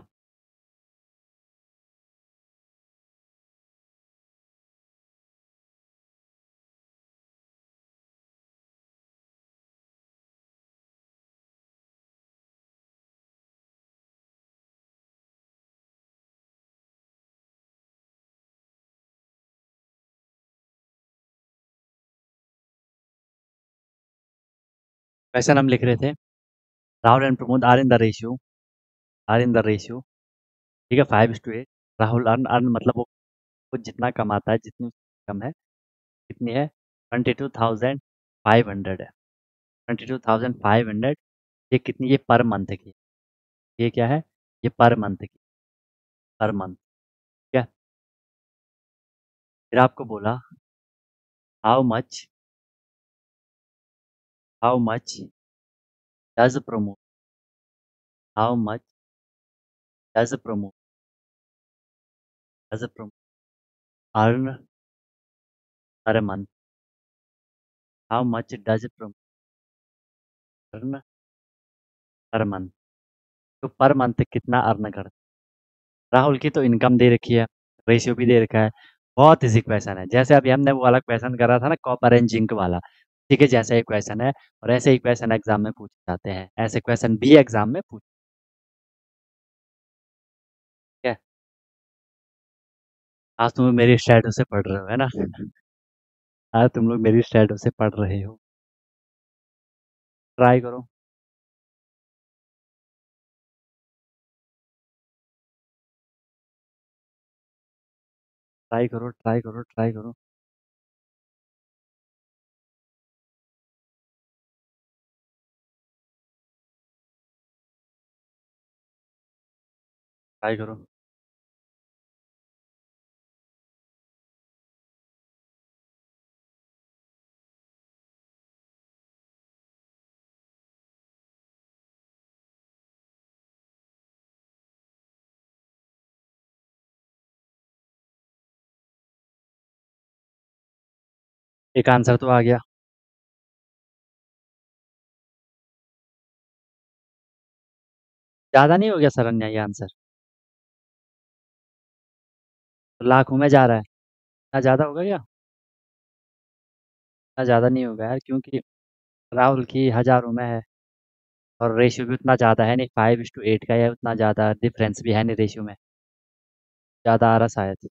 क्वेश्चन हम लिख रहे थे, Rahul and Pramod are in the ratio, are in the ratio, ठीक है, 5:8। राहुल अर्न मतलब वो जितना कमाता है, जितनी कम है, कितनी है, 22,500 है, 22,500। ये कितनी, ये पर मंथ की, ये क्या है, ये पर मंथ की, पर मंथ, ठीक है। फिर आपको बोला how much does Pramod earn per month, how much does Pramod earn per month। तो पर मंथ कितना अर्न करता है। राहुल की तो इनकम दे रखी है, रेशियो भी दे रखा है, बहुत इजी क्वेश्चन है। जैसे अभी हमने वो वाला क्वेश्चन करा था ना, कॉपर एंड जिंक वाला, ठीक है, जैसा ये क्वेश्चन है, और ऐसे ही क्वेश्चन एग्जाम में पूछे जाते हैं, ऐसे क्वेश्चन भी एग्जाम में पूछे, ठीक है। आज तुम लोग मेरी शैडो से पढ़ रहे हो, है ना, आज तुम लोग मेरी शैडो से पढ़ रहे हो, ट्राई करो। ट्राई करो। एक आंसर तो आ गया, ज्यादा नहीं हो गया सर अन्या, ये आंसर तो लाखों में जा रहा है ना, ज्यादा होगा क्या ना, ज्यादा नहीं होगा यार, क्योंकि राहुल की हजारों में है और रेशियो भी उतना ज्यादा है नहीं, 5:8 का है, उतना ज्यादा डिफरेंस भी है नहीं रेशियो में, ज्यादा आ रहा शायद।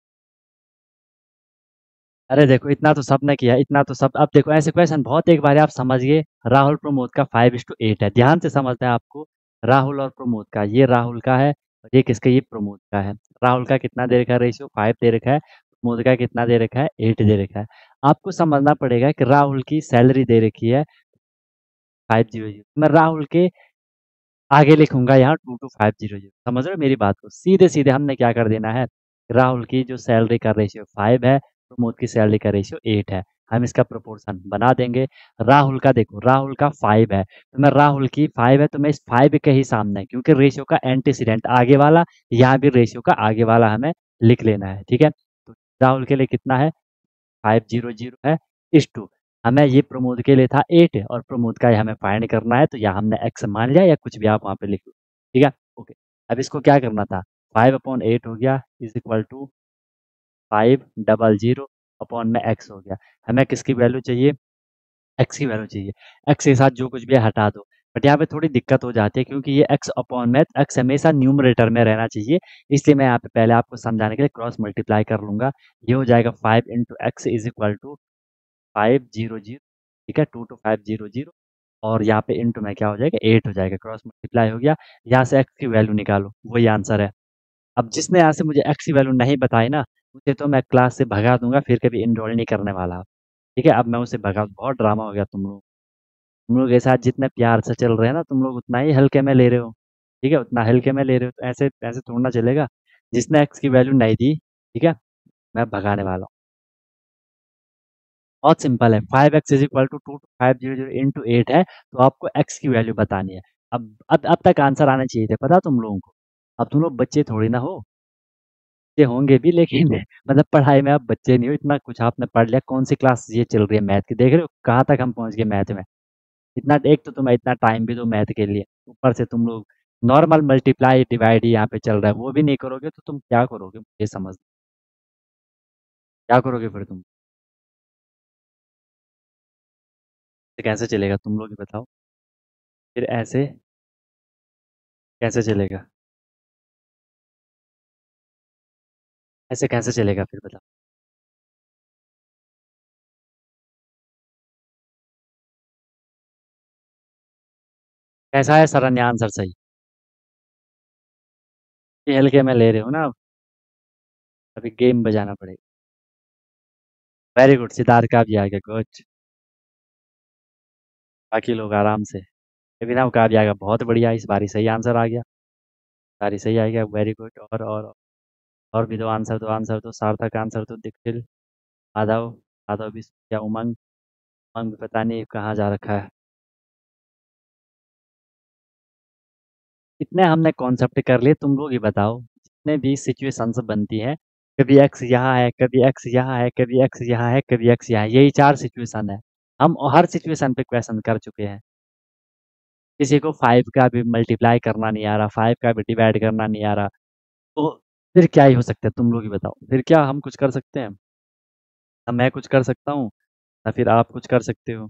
अरे देखो, इतना तो सबने किया, इतना तो सब। अब देखो ऐसे क्वेश्चन बहुत, एक बार आप समझिए, राहुल प्रमोद का 5:8 है, ध्यान से समझते हैं आपको। राहुल और प्रमोद का, ये राहुल का है और ये किसका, ये प्रमोद का है। राहुल का कितना दे रखा है रेशियो, 5 दे रखा है, प्रमोद का कितना दे रखा है, 8 दे रखा है। आपको समझना पड़ेगा कि राहुल की सैलरी दे रखी है 5,0,0। मैं राहुल के आगे लिखूंगा यहाँ 22,500, समझ रहे हो मेरी बात को। सीधे सीधे हमने क्या कर देना है, राहुल की जो सैलरी का रेशियो 5 है, प्रमोद की सैलरी का रेशियो 8 है, हम इसका प्रोपोर्शन बना देंगे। राहुल का देखो, राहुल का 5 है तो मैं, राहुल की 5 है तो मैं इस 5 के ही सामने, क्योंकि रेशियो का एंटीसीडेंट आगे वाला, यहाँ भी रेशियो का आगे वाला हमें लिख लेना है, ठीक है। तो राहुल के लिए कितना है, 5,0,0 है, इस टू हमें, ये प्रमोद के लिए था 8 और प्रमोद का हमें फाइंड करना है, तो यहाँ हमने एक्स मान लिया, या कुछ भी आप वहाँ पे लिख लो, ठीक है, ओके। अब इसको क्या करना था, 5/8 हो गया इज इक्वल टू 5,0,0 अपॉन में x हो गया। हमें किसकी वैल्यू चाहिए, x की वैल्यू चाहिए, x के साथ जो कुछ भी हटा दो, बट यहाँ पे थोड़ी दिक्कत हो जाती है क्योंकि ये x अपॉन में, x हमेशा न्यूमरेटर में रहना चाहिए, इसलिए मैं यहाँ पे पहले आपको समझाने के लिए क्रॉस मल्टीप्लाई कर लूंगा। ये हो जाएगा 5 × x इज इक्वल टू 5,0,0, ठीक है, 2 × 5,0,0, और यहाँ पे इंटू में क्या हो जाएगा, 8 हो जाएगा, क्रॉस मल्टीप्लाई हो गया। यहाँ से x की वैल्यू निकालो, वही आंसर है। अब जिसने यहाँ से मुझे x की वैल्यू नहीं बताई ना, उसे तो मैं क्लास से भगा दूंगा, फिर कभी इनरोल नहीं करने वाला, ठीक है। अब मैं उसे भगा, बहुत ड्रामा हो गया। तुम लोग के साथ जितने प्यार से चल रहे हैं ना, तुम लोग उतना ही हल्के में ले रहे हो, ठीक है, उतना हल्के में ले रहे हो, तो ऐसे ऐसे थोड़ा चलेगा। जिसने एक्स की वैल्यू नहीं दी, ठीक है, मैं भगाने वाला हूँ, बहुत सिंपल है। 5x = 2,500 × 8 है, तो आपको एक्स की वैल्यू बतानी है। अब तक आंसर आना चाहिए थे, पता तुम लोगों को। अब तुम लोग बच्चे थोड़ी ना हो, ये होंगे भी लेकिन मतलब पढ़ाई में आप बच्चे नहीं हो, इतना कुछ आपने पढ़ लिया। कौन सी क्लास ये चल रही है मैथ की, देख रहे हो कहाँ तक हम पहुँच गए मैथ में। इतना, एक तो तुम्हें इतना टाइम भी दो मैथ के लिए, ऊपर से तुम लोग नॉर्मल मल्टीप्लाई डिवाइड यहाँ पे चल रहा है, वो भी नहीं करोगे तो तुम क्या करोगे, मुझे समझ, क्या करोगे फिर तुम, तो कैसे चलेगा तुम लोग बताओ, फिर ऐसे कैसे चलेगा, ऐसे कैसे चलेगा फिर बताओ। कैसा है सर अन्य, आंसर सही, खेल के मैं ले रहे हो ना आप? अभी गेम बजाना पड़ेगा। वेरी गुड, सितार का भी आ गया। गुड, बाकी लोग आराम से। अभिनव का भी आ गया, बहुत बढ़िया। इस बारी सही आंसर आ गया, सारी सही आ गया। Very good. और भी दो आंसर दो, आंसर दो। सार्थक आंसर दो। दीक्षित, माधव, माधव भी क्या? उमंग, उमंग भी पता नहीं कहाँ जा रखा है। इतने हमने कॉन्सेप्ट कर लिए, तुम लोग ही बताओ जितने भी सिचुएशंस बनती हैं। कभी एक्स यहाँ है, कभी एक्स यहाँ है, कभी एक्स यहाँ है, कभी एक्स यहाँ है। यही चार सिचुएशन है। हम हर सिचुएशन पे क्वेश्चन कर चुके हैं। किसी को 5 का भी मल्टीप्लाई करना नहीं आ रहा, 5 का भी डिवाइड करना नहीं आ रहा, तो फिर क्या ही हो सकता है? तुम लोग ही बताओ, फिर क्या हम कुछ कर सकते हैं? ना मैं कुछ कर सकता हूँ, ना फिर आप कुछ कर सकते हो।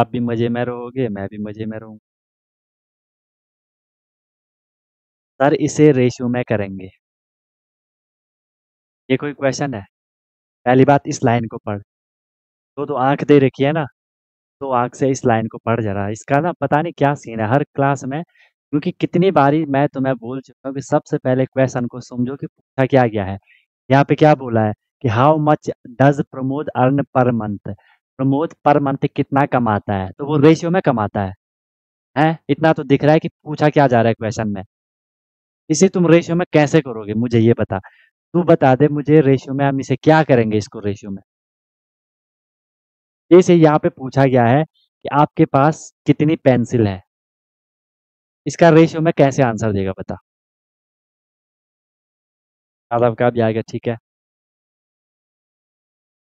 आप भी मज़े में रहोगे, मैं भी मज़े में रहूँगा। सर इसे रेशियो में करेंगे, ये कोई क्वेश्चन है? पहली बात, इस लाइन को पढ़। तो आंख दे रखी है ना, तो आंख से इस लाइन को पढ़ जरा। इसका ना पता नहीं क्या सीन है हर क्लास में, क्योंकि कितनी बारी मैं तुम्हें बोल चुका हूँ कि सबसे पहले क्वेश्चन को समझो कि पूछा क्या गया है। यहाँ पे क्या बोला है कि how much does Pramod earn per month? Pramod per month कितना कमाता है? तो वो रेशियो में कमाता है इतना तो दिख रहा है कि पूछा क्या जा रहा है क्वेश्चन में। इसे तुम रेशियो में कैसे करोगे, मुझे ये बता। तू बता दे मुझे, रेशियो में हम इसे क्या करेंगे? इसको रेशियो में जैसे यहाँ पे पूछा गया है कि आपके पास कितनी पेंसिल है, इसका रेशियो में कैसे आंसर देगा बता। आदाब का भी आ गया, ठीक है।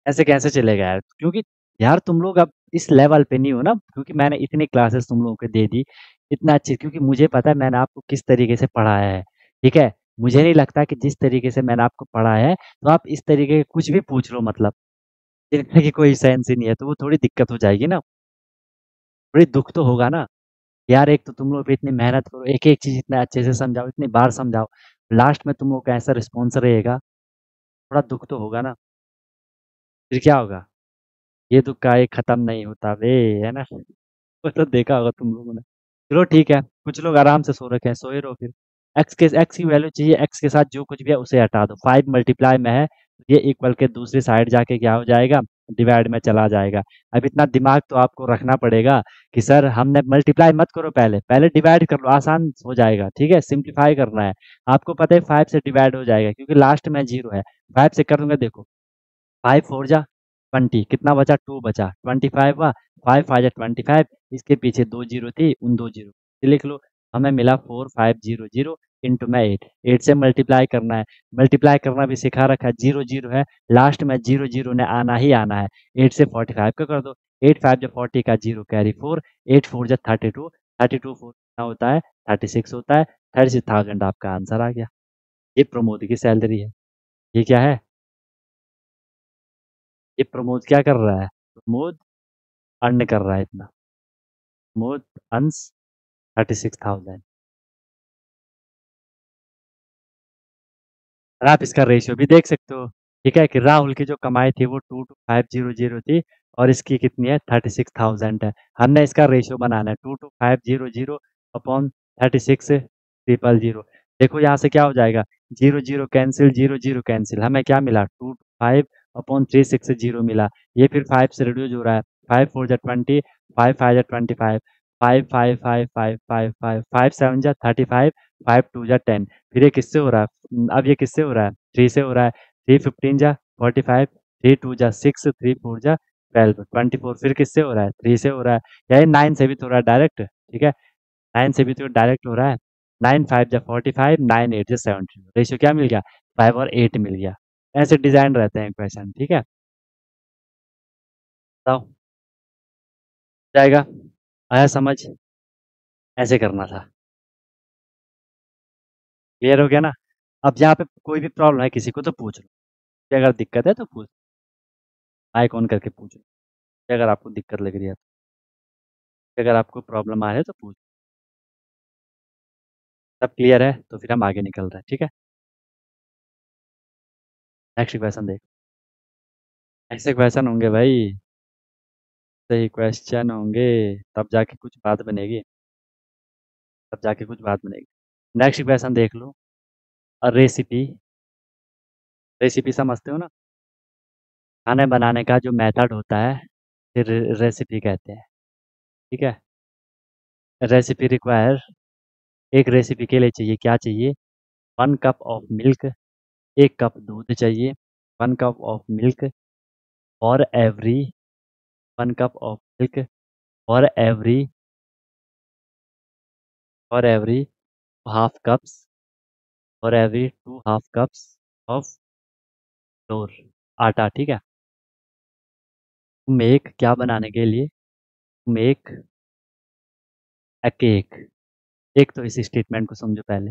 ऐसे कैसे चलेगा यार? क्योंकि यार तुम लोग अब इस लेवल पे नहीं हो ना, क्योंकि मैंने इतनी क्लासेस तुम लोगों को दे दी इतना अच्छी, क्योंकि मुझे पता है मैंने आपको किस तरीके से पढ़ाया है। ठीक है, मुझे नहीं लगता कि जिस तरीके से मैंने आपको पढ़ाया है तो आप इस तरीके के कुछ भी पूछ लो, मतलब देखने की कोई सेंस ही नहीं है, तो वो थोड़ी दिक्कत हो जाएगी ना, थोड़ी दुख तो होगा ना यार। एक तो तुम लोग पे इतनी मेहनत करो, एक एक चीज़ इतना अच्छे से समझाओ, इतनी बार समझाओ, लास्ट में तुम लोग का ऐसा रिस्पॉन्स रहेगा, थोड़ा दुख तो होगा ना। फिर क्या होगा? ये दुख का एक ख़त्म नहीं होता वे, है ना? वो तो देखा होगा तुम लोगों ने। चलो ठीक है, कुछ लोग आराम से सो रखे हैं, सोए रहो। फिर एक्स की वैल्यू चाहिए, एक्स के साथ जो कुछ भी है उसे हटा दो। 5 मल्टीप्लाई में है, ये इक्वल के दूसरी साइड जाके क्या हो जाएगा? डिवाइड में चला जाएगा। अब इतना दिमाग तो आपको रखना पड़ेगा कि सर हमने मल्टीप्लाई मत करो, पहले डिवाइड कर लो, आसान हो जाएगा। ठीक है, सिंप्लीफाई करना है। आपको पता है 5 से डिवाइड हो जाएगा क्योंकि लास्ट में 0 है। 5 से कर दूंगा, देखो 5 4 जा 20, कितना बचा? 2 बचा। 25 हुआ, 5 5 जा 25, इसके पीछे 2 0 थी, उन 2 0 लिख लो। हमें मिला 4 5 0 0 इंटू में 8 से मल्टीप्लाई करना है। मल्टीप्लाई करना भी सिखा रखा है, 0 0 है, लास्ट में 0 0 ने आना ही आना है। 8 से 45 का कर दो, 8 5 जा 40 का 0 कैरी 4, 8 4 जा 32, 32 4 कितना होता है? 36 होता है। 36,000 आपका आंसर आ गया। ये प्रमोद की सैलरी है। ये क्या है? ये प्रमोद क्या कर रहा है? प्रमोद अर्न कर रहा है इतना। प्रमोद अंश 36,000। आप इसका रेशियो भी देख सकते हो। ठीक है, कि राहुल की जो कमाई थी वो 2 2 5 0 0 थी और इसकी कितनी है? 36,000 है। हमने इसका रेशियो बनाना है, 2 2 5 0 0 अपॉन 36 0 0। देखो यहाँ से क्या हो जाएगा? 0 0 कैंसिल, 0 0 कैंसिल, हमें क्या मिला? 2 5 अपॉन 36 0 मिला। ये फिर 5 से रिड्यूज हो रहा है, 5 4 जा 20, 5 5 जा 25, 5 5 5 5 5 5, 5 7 जा 35, 5 2 जा 10। फिर ये किससे हो रहा है? अब ये किससे हो रहा है? 3 से हो रहा है। 3 15 जा 45, 3 2 जा 6, 3 4 जा 12, 24 फिर किससे हो रहा है? 3 से हो रहा है। यानी 9 से भी थोड़ा डायरेक्ट। ठीक है, 9 से भी थोड़ा डायरेक्ट हो रहा है। 9 5 जा 45, 9 8 जा 70। रेशियो क्या मिल गया? 5 और 8 मिल गया। ऐसे डिजाइन रहते हैं क्वेश्चन। ठीक है, बताओ जाएगा, आया समझ? ऐसे करना था। क्लियर हो गया ना? अब यहाँ पे कोई भी प्रॉब्लम है किसी को तो पूछ लो, अगर दिक्कत है तो पूछ, माइक ऑन करके पूछ लो। अगर आपको दिक्कत लग रही है, अगर आपको प्रॉब्लम आ रही है तो पूछ। सब क्लियर है तो फिर हम आगे निकल रहे हैं। ठीक है, नेक्स्ट क्वेश्चन देख। ऐसे क्वेश्चन होंगे भाई, सही क्वेश्चन होंगे, तब जाके कुछ बात बनेगी, तब जाके कुछ बात बनेगी। नेक्स्ट क्वेश्चन देख लो। रेसिपी समझते हो ना, खाने बनाने का जो मेथड होता है फिर रेसिपी कहते हैं। ठीक है, रेसिपी रिक्वायर, एक रेसिपी के लिए चाहिए क्या चाहिए, 1 कप ऑफ मिल्क, 1 कप दूध चाहिए, 1 cup of milk for every 1 cup of milk for every half cups for every 2 half cups of flour, आटा। ठीक है, मेक क्या बनाने के लिए, मेक अ केक। एक तो इस स्टेटमेंट को समझो पहले।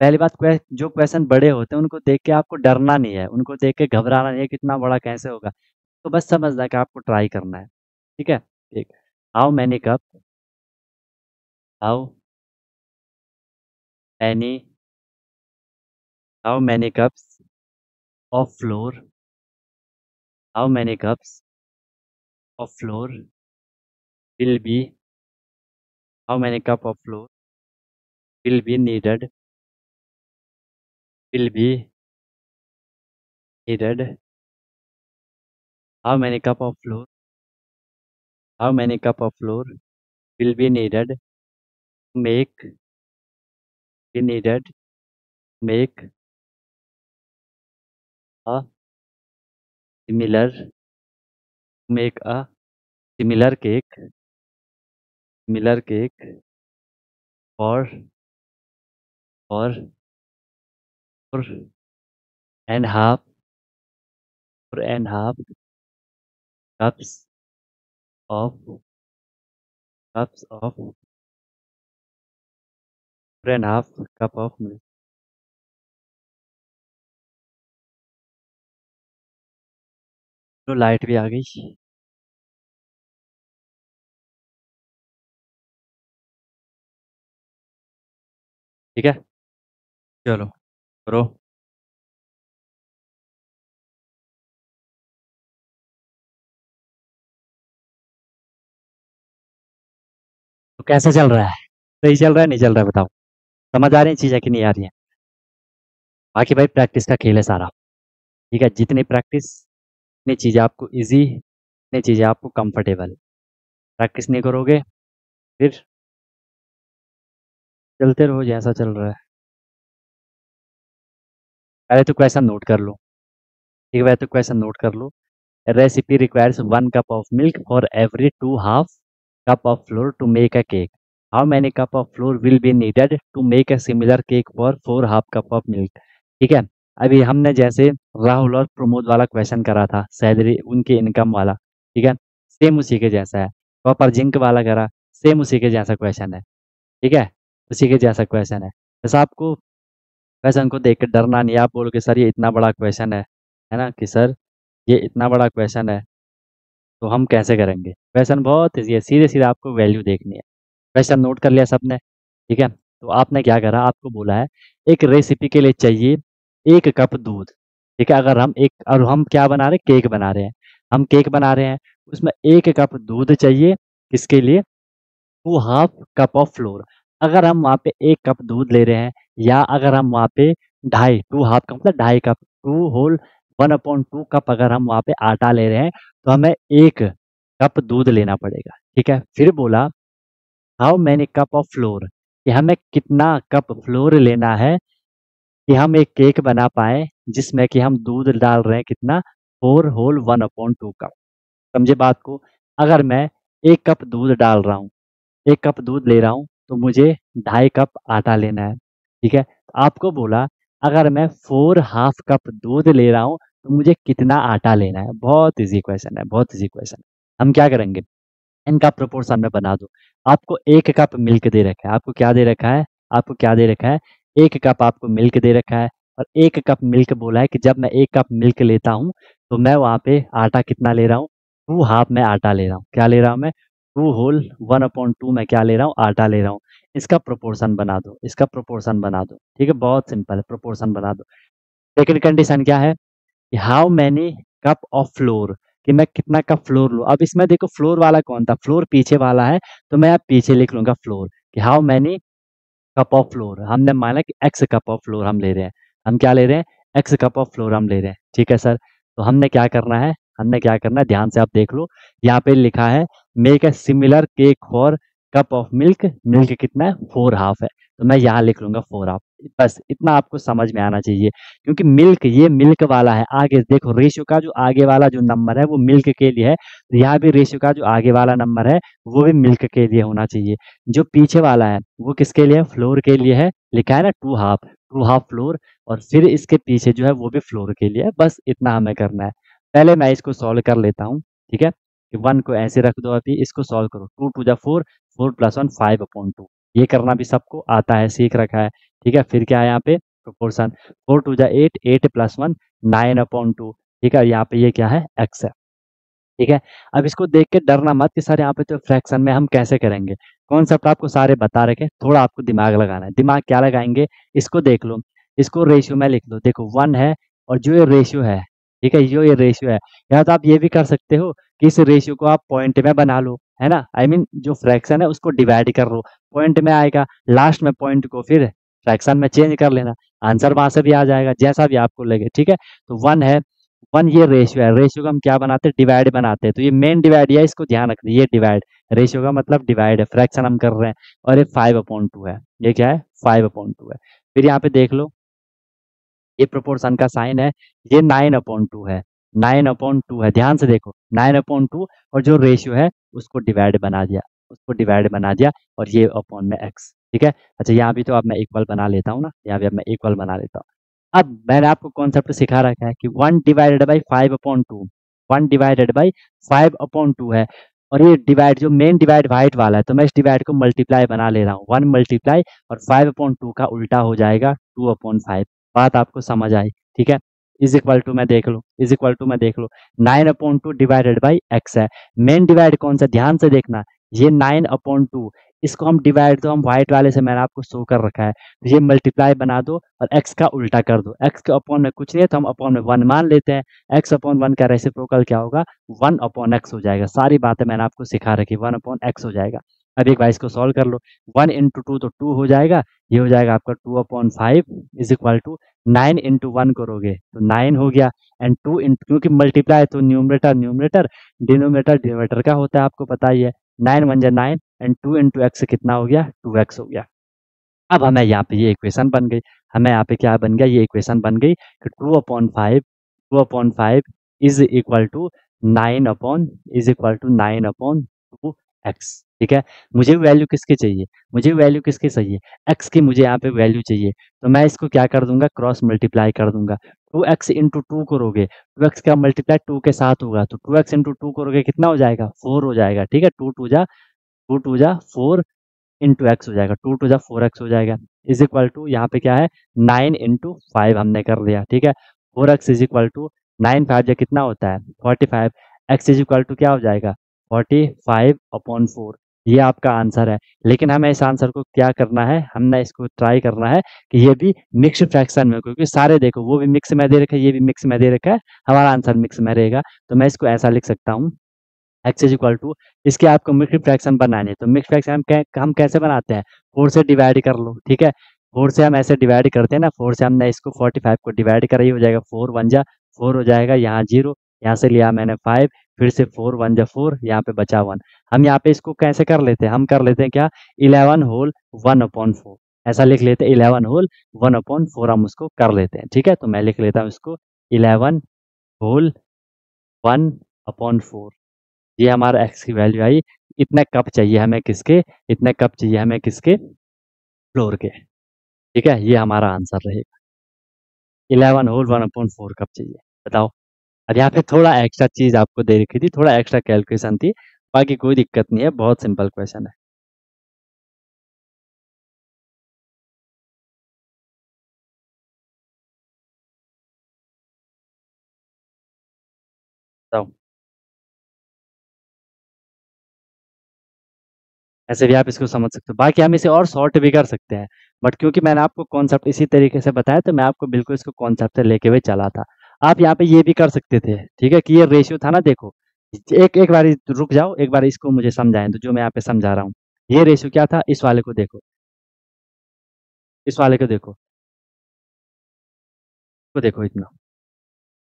पहली बात, जो क्वेश्चन बड़े होते हैं उनको देख के आपको डरना नहीं है, उनको देख के घबराना नहीं है कितना बड़ा कैसे होगा, तो बस समझना कि आपको ट्राई करना है। ठीक है, एक how many cups of flour, how many cups of flour will be, how many cup of flour will be needed, how many cup of flour will be needed to make a similar cake for and half cup of milk. तो light भी आ गई। ठीक है, चलो करो। तो कैसे चल रहा है, सही चल रहा है नहीं चल रहा है, बताओ। समझ आ रही है चीज़ें कि नहीं आ रही है। बाकी भाई प्रैक्टिस का खेल है सारा। ठीक है, जितनी प्रैक्टिस उतनी चीज़ें आपको इजी, उतनी चीज़ें आपको कंफर्टेबल। प्रैक्टिस नहीं करोगे फिर चलते रहो जैसा चल रहा है। पहले तो क्वेश्चन नोट कर लो। ठीक है, तो क्वेश्चन नोट कर लो। Recipe requires 1 cup of milk for every 2 half cup of flour to make a cake. How many cup of flour will be needed to make a similar cake for 4 half cup of milk. ठीक है, अभी हमने जैसे राहुल और प्रमोद वाला question करा था, salary उनके इनकम वाला। ठीक है, सेम उसी के जैसा है। कॉपर जिंक वाला करा, सेम उसी के जैसा क्वेश्चन है। ठीक है, उसी के जैसा क्वेश्चन है। जैसा आपको क्वेश्चन को देख कर डरना नहीं, आप बोलोगे सर ये इतना बड़ा क्वेश्चन है ना, कि सर ये इतना बड़ा क्वेश्चन है तो हम कैसे करेंगे। क्वेश्चन बहुत इजी है, सीधे सीधे आपको वैल्यू देखनी है। क्वेश्चन नोट कर लिया सबने। ठीक है, तो आपने क्या करा, आपको बोला है एक रेसिपी के लिए चाहिए 1 कप दूध। ठीक है, अगर हम क्या बना रहे, केक बना रहे हैं। हम केक बना रहे हैं, उसमें 1 कप दूध चाहिए, किसके लिए, 2 हाफ कप ऑफ फ्लोर। अगर हम वहाँ पे 1 कप दूध ले रहे हैं, या अगर हम वहाँ पे 2.5 कप मतलब 2.5 कप 1/2 कप अगर हम वहाँ पे आटा ले रहे हैं, तो हमें 1 कप दूध लेना पड़ेगा। ठीक है, फिर बोला how many cup of flour, कि हमें कितना कप फ्लोर लेना है कि हम एक केक बना पाए जिसमें कि हम दूध डाल रहे हैं कितना, 1/2 कप। समझे बात को। अगर मैं 1 कप दूध डाल रहा हूँ, 1 कप दूध ले रहा हूँ, तो मुझे 2.5 कप आटा लेना है। ठीक है, तो आपको बोला अगर मैं 4 हाफ कप दूध ले रहा हूँ तो मुझे कितना आटा लेना है। बहुत इजी क्वेश्चन है, बहुत इजी क्वेश्चन है। हम क्या करेंगे, इनका प्रोपोर्शन में बना दो। आपको 1 कप मिल्क दे रखा है, आपको क्या दे रखा है, आपको क्या दे रखा है, 1 कप आपको मिल्क दे रखा है। और 1 कप मिल्क बोला है कि जब मैं 1 कप मिल्क लेता हूँ तो मैं वहाँ पे आटा कितना ले रहा हूँ, 2 हाफ में आटा ले रहा हूँ। क्या ले रहा हूँ मैं, 2/1/2 में क्या ले रहा हूँ, आटा ले रहा हूँ। इसका प्रोपोर्शन बना दो, इसका प्रोपोर्शन बना दो। ठीक है, बहुत सिंपल है, प्रोपोर्शन बना दो। सेकंड कंडीशन क्या है, कि how many cup of flour, कि मैं कितना कप फ्लोर लूँ। अब इसमें देखो फ्लोर वाला कौन था, फ्लोर पीछे वाला है, तो मैं अब पीछे लिख लूंगा फ्लोर, कि how many cup of flour. हमने माना कि x कप ऑफ फ्लोर हम ले रहे हैं, हम क्या ले रहे हैं, एक्स कप ऑफ फ्लोरम ले रहे हैं। ठीक है सर, तो हमने क्या करना है, हमने क्या करना है, ध्यान से आप देख लो, यहाँ पे लिखा है make a similar cake for cup of milk. Milk कितना है, 4 हाफ है, तो मैं यहाँ लिख लूंगा 4 हाफ। बस इतना आपको समझ में आना चाहिए, क्योंकि मिल्क, ये मिल्क वाला है, आगे देखो रेशियो का जो आगे वाला जो नंबर है वो मिल्क के लिए है, तो यहाँ भी रेशियो का जो आगे वाला नंबर है वो भी मिल्क के लिए होना चाहिए। जो पीछे वाला है वो किसके लिए है, फ्लोर के लिए है, लिखा है ना 2 हाफ, 2 हाफ फ्लोर, और फिर इसके पीछे जो है वो भी फ्लोर के लिए है। बस इतना हमें करना है। पहले मैं इसको सॉल्व कर लेता हूँ, ठीक है, 1 को ऐसे रख दो, अभी इसको सॉल्व करो, 2 to the 4, 4 + 1 5/2, ये करना भी सबको आता है, सीख रखा है, ठीक है। फिर क्या है यहाँ पे प्रोपोर्शन, 4 to the 8, 8 + 1 9/2, ठीक है, यहाँ पे ये क्या है, एक्स है, ठीक है। अब इसको देख के डरना मत कि सर यहाँ पे तो फ्रैक्शन में हम कैसे करेंगे, कॉन्सेप्ट आपको सारे बता रखे, थोड़ा आपको दिमाग लगाना है। दिमाग क्या लगाएंगे, इसको देख लो, इसको रेशियो में लिख दो, देखो 1 है और जो ये रेशियो है, ठीक है, जो ये रेशियो है, या तो आप ये भी कर सकते हो कि इस रेशियो को आप पॉइंट में बना लो, है ना, आई मीन जो फ्रैक्शन है उसको डिवाइड कर लो, पॉइंट में आएगा, लास्ट में पॉइंट को फिर फ्रैक्शन में चेंज कर लेना, आंसर वहां से भी आ जाएगा, जैसा भी आपको लगे, ठीक है। तो 1 है, 1 ये रेशियो है, रेशियो का हम क्या बनाते हैं, डिवाइड बनाते हैं, तो ये मेन डिवाइड है, इसको ध्यान रखना, ये डिवाइड, रेशियो का मतलब डिवाइड है, फ्रैक्शन हम कर रहे हैं, और ये 5/2 है, ये क्या है, 5/2 है। फिर यहाँ पे देख लो, ये प्रोपोर्शन का साइन है, ये 9/2 है, 9/2 है, ध्यान से देखो 9/2, और जो रेशियो है उसको डिवाइड बना दिया, उसको डिवाइड बना दिया, और ये अपॉन में एक्स, ठीक है। अच्छा यहाँ भी तो अब मैं इक्वल बना लेता हूँ ना, यहाँ भी अब मैं इक्वल बना लेता हूँ। अब मैंने आपको कॉन्सेप्ट सिखा रखा है कि 1 divided by 5/2, 1 divided by 5/2 है, और ये डिवाइड जो मेन डिवाइड वाइट वाला है, तो मैं इस डिवाइड को मल्टीप्लाई बना ले रहा हूँ, 1 मल्टीप्लाई, और 5/2 का उल्टा हो जाएगा 2/5। बात आपको समझ आई, ठीक है। इज इक्वल टू में देख लो, इज इक्वल टू में देख लो, 9/2 डिवाइडेड बाई एक्स है, मेन डिवाइड कौन सा, ध्यान से देखना, ये 9/2, इसको हम डिवाइड, तो हम व्हाइट वाले से मैंने आपको शो कर रखा है, तो ये मल्टीप्लाई बना दो और एक्स का उल्टा कर दो, एक्स के अपॉन में कुछ नहीं है तो हम अपॉन में 1 मान लेते हैं, x/1 का रेसिप्रोकल क्या होगा, 1/x हो जाएगा। सारी बातें मैंने आपको सिखा रखी, 1/x हो जाएगा। अब एक बार इसको सॉल्व कर लो, 1 into 2 तो 2 हो जाएगा, ये हो जाएगा आपका 2/5 इज इक्वल टू 9 into 1 करोगे तो 9 हो गया, एंड 2 into, क्योंकि मल्टीप्लाई तो न्यूमरेटर न्यूमरेटर, डिनोमिनेटर डिनोमिनेटर का होता है, आपको पता ही है, 9 × 1 = 9, एंड 2 into x कितना हो गया, 2x हो गया। अब हमें यहाँ पे ये इक्वेशन बन गई, हमें यहाँ पे क्या बन गया, ये इक्वेशन बन गई कि 2/5 is equal to 9 upon 2x, ठीक है। मुझे वैल्यू किसकी चाहिए, मुझे वैल्यू किसकी चाहिए, x की मुझे यहाँ पे वैल्यू चाहिए, तो मैं इसको क्या कर दूंगा, क्रॉस मल्टीप्लाई कर दूंगा, 2x into 2 करोगे, 2x का मल्टीप्लाई 2 के साथ होगा, तो 2x into 2 करोगे कितना हो जाएगा, 4 हो जाएगा, ठीक है। 2 to the 4 into x हो जाएगा, 2 to the 4x हो जाएगा, इज इक्वल टू यहाँ पे क्या है 9 into 5 हमने कर दिया, ठीक है। 4x इज इक्वल टू 9 × 5 या कितना होता है 45, x इज इक्वल टू क्या हो जाएगा 45/4, ये आपका आंसर है। लेकिन हमें इस आंसर को क्या करना है, हमने इसको ट्राई करना है कि ये भी मिक्स फ्रैक्शन में, क्योंकि सारे देखो वो भी मिक्स में दे रखा है, ये भी मिक्स में दे रखा है, हमारा आंसर मिक्स में रहेगा। तो मैं इसको ऐसा लिख सकता हूँ x इक्वल टू, इसके आपको मिक्स फ्रैक्शन बनाने है, तो मिक्स फ्रैक्शन हम कैसे बनाते हैं, 4 से डिवाइड कर लो, ठीक है। 4 से हम ऐसे डिवाइड करते हैं ना, 4 से हमने इसको 45 को डिवाइड कराई हो जाएगा, 4 × 1 = 4 हो जाएगा, यहाँ 0, यहाँ से लिया मैंने 5, फिर से 4 × 1 = 4, यहाँ पे बचा 1। हम यहाँ पे इसको कैसे कर लेते हैं, हम कर लेते हैं क्या 11 whole 1/4, ऐसा लिख लेते हैं, 11 whole 1/4 हम उसको कर लेते हैं, ठीक है। तो मैं लिख लेता हूँ इसको 11 whole 1/4, ये हमारा x की वैल्यू आई। इतने कप चाहिए हमें किसके, इतने कप चाहिए हमें किसके, फ्लोर के, ठीक है। ये हमारा आंसर रहेगा, 11 whole 1/4 कप चाहिए। बताओ, अब यहाँ पे थोड़ा एक्स्ट्रा चीज आपको दे रखी थी, थोड़ा एक्स्ट्रा कैलकुलेशन थी, बाकी कोई दिक्कत नहीं है, बहुत सिंपल क्वेश्चन है। ऐसे भी आप इसको समझ सकते हो, बाकी हम इसे और शॉर्ट भी कर सकते हैं, बट क्योंकि मैंने आपको कॉन्सेप्ट इसी तरीके से बताया, तो मैं आपको बिल्कुल इसको कॉन्सेप्ट से लेके हुए चला था। आप यहाँ पे ये भी कर सकते थे, ठीक है, कि ये रेशियो था ना, देखो एक बार रुक जाओ, एक बार इसको मुझे समझाएं, तो जो मैं यहाँ पे समझा रहा हूँ, ये रेशियो क्या था, इस वाले को देखो, इस वाले को देखो, को देखो इतना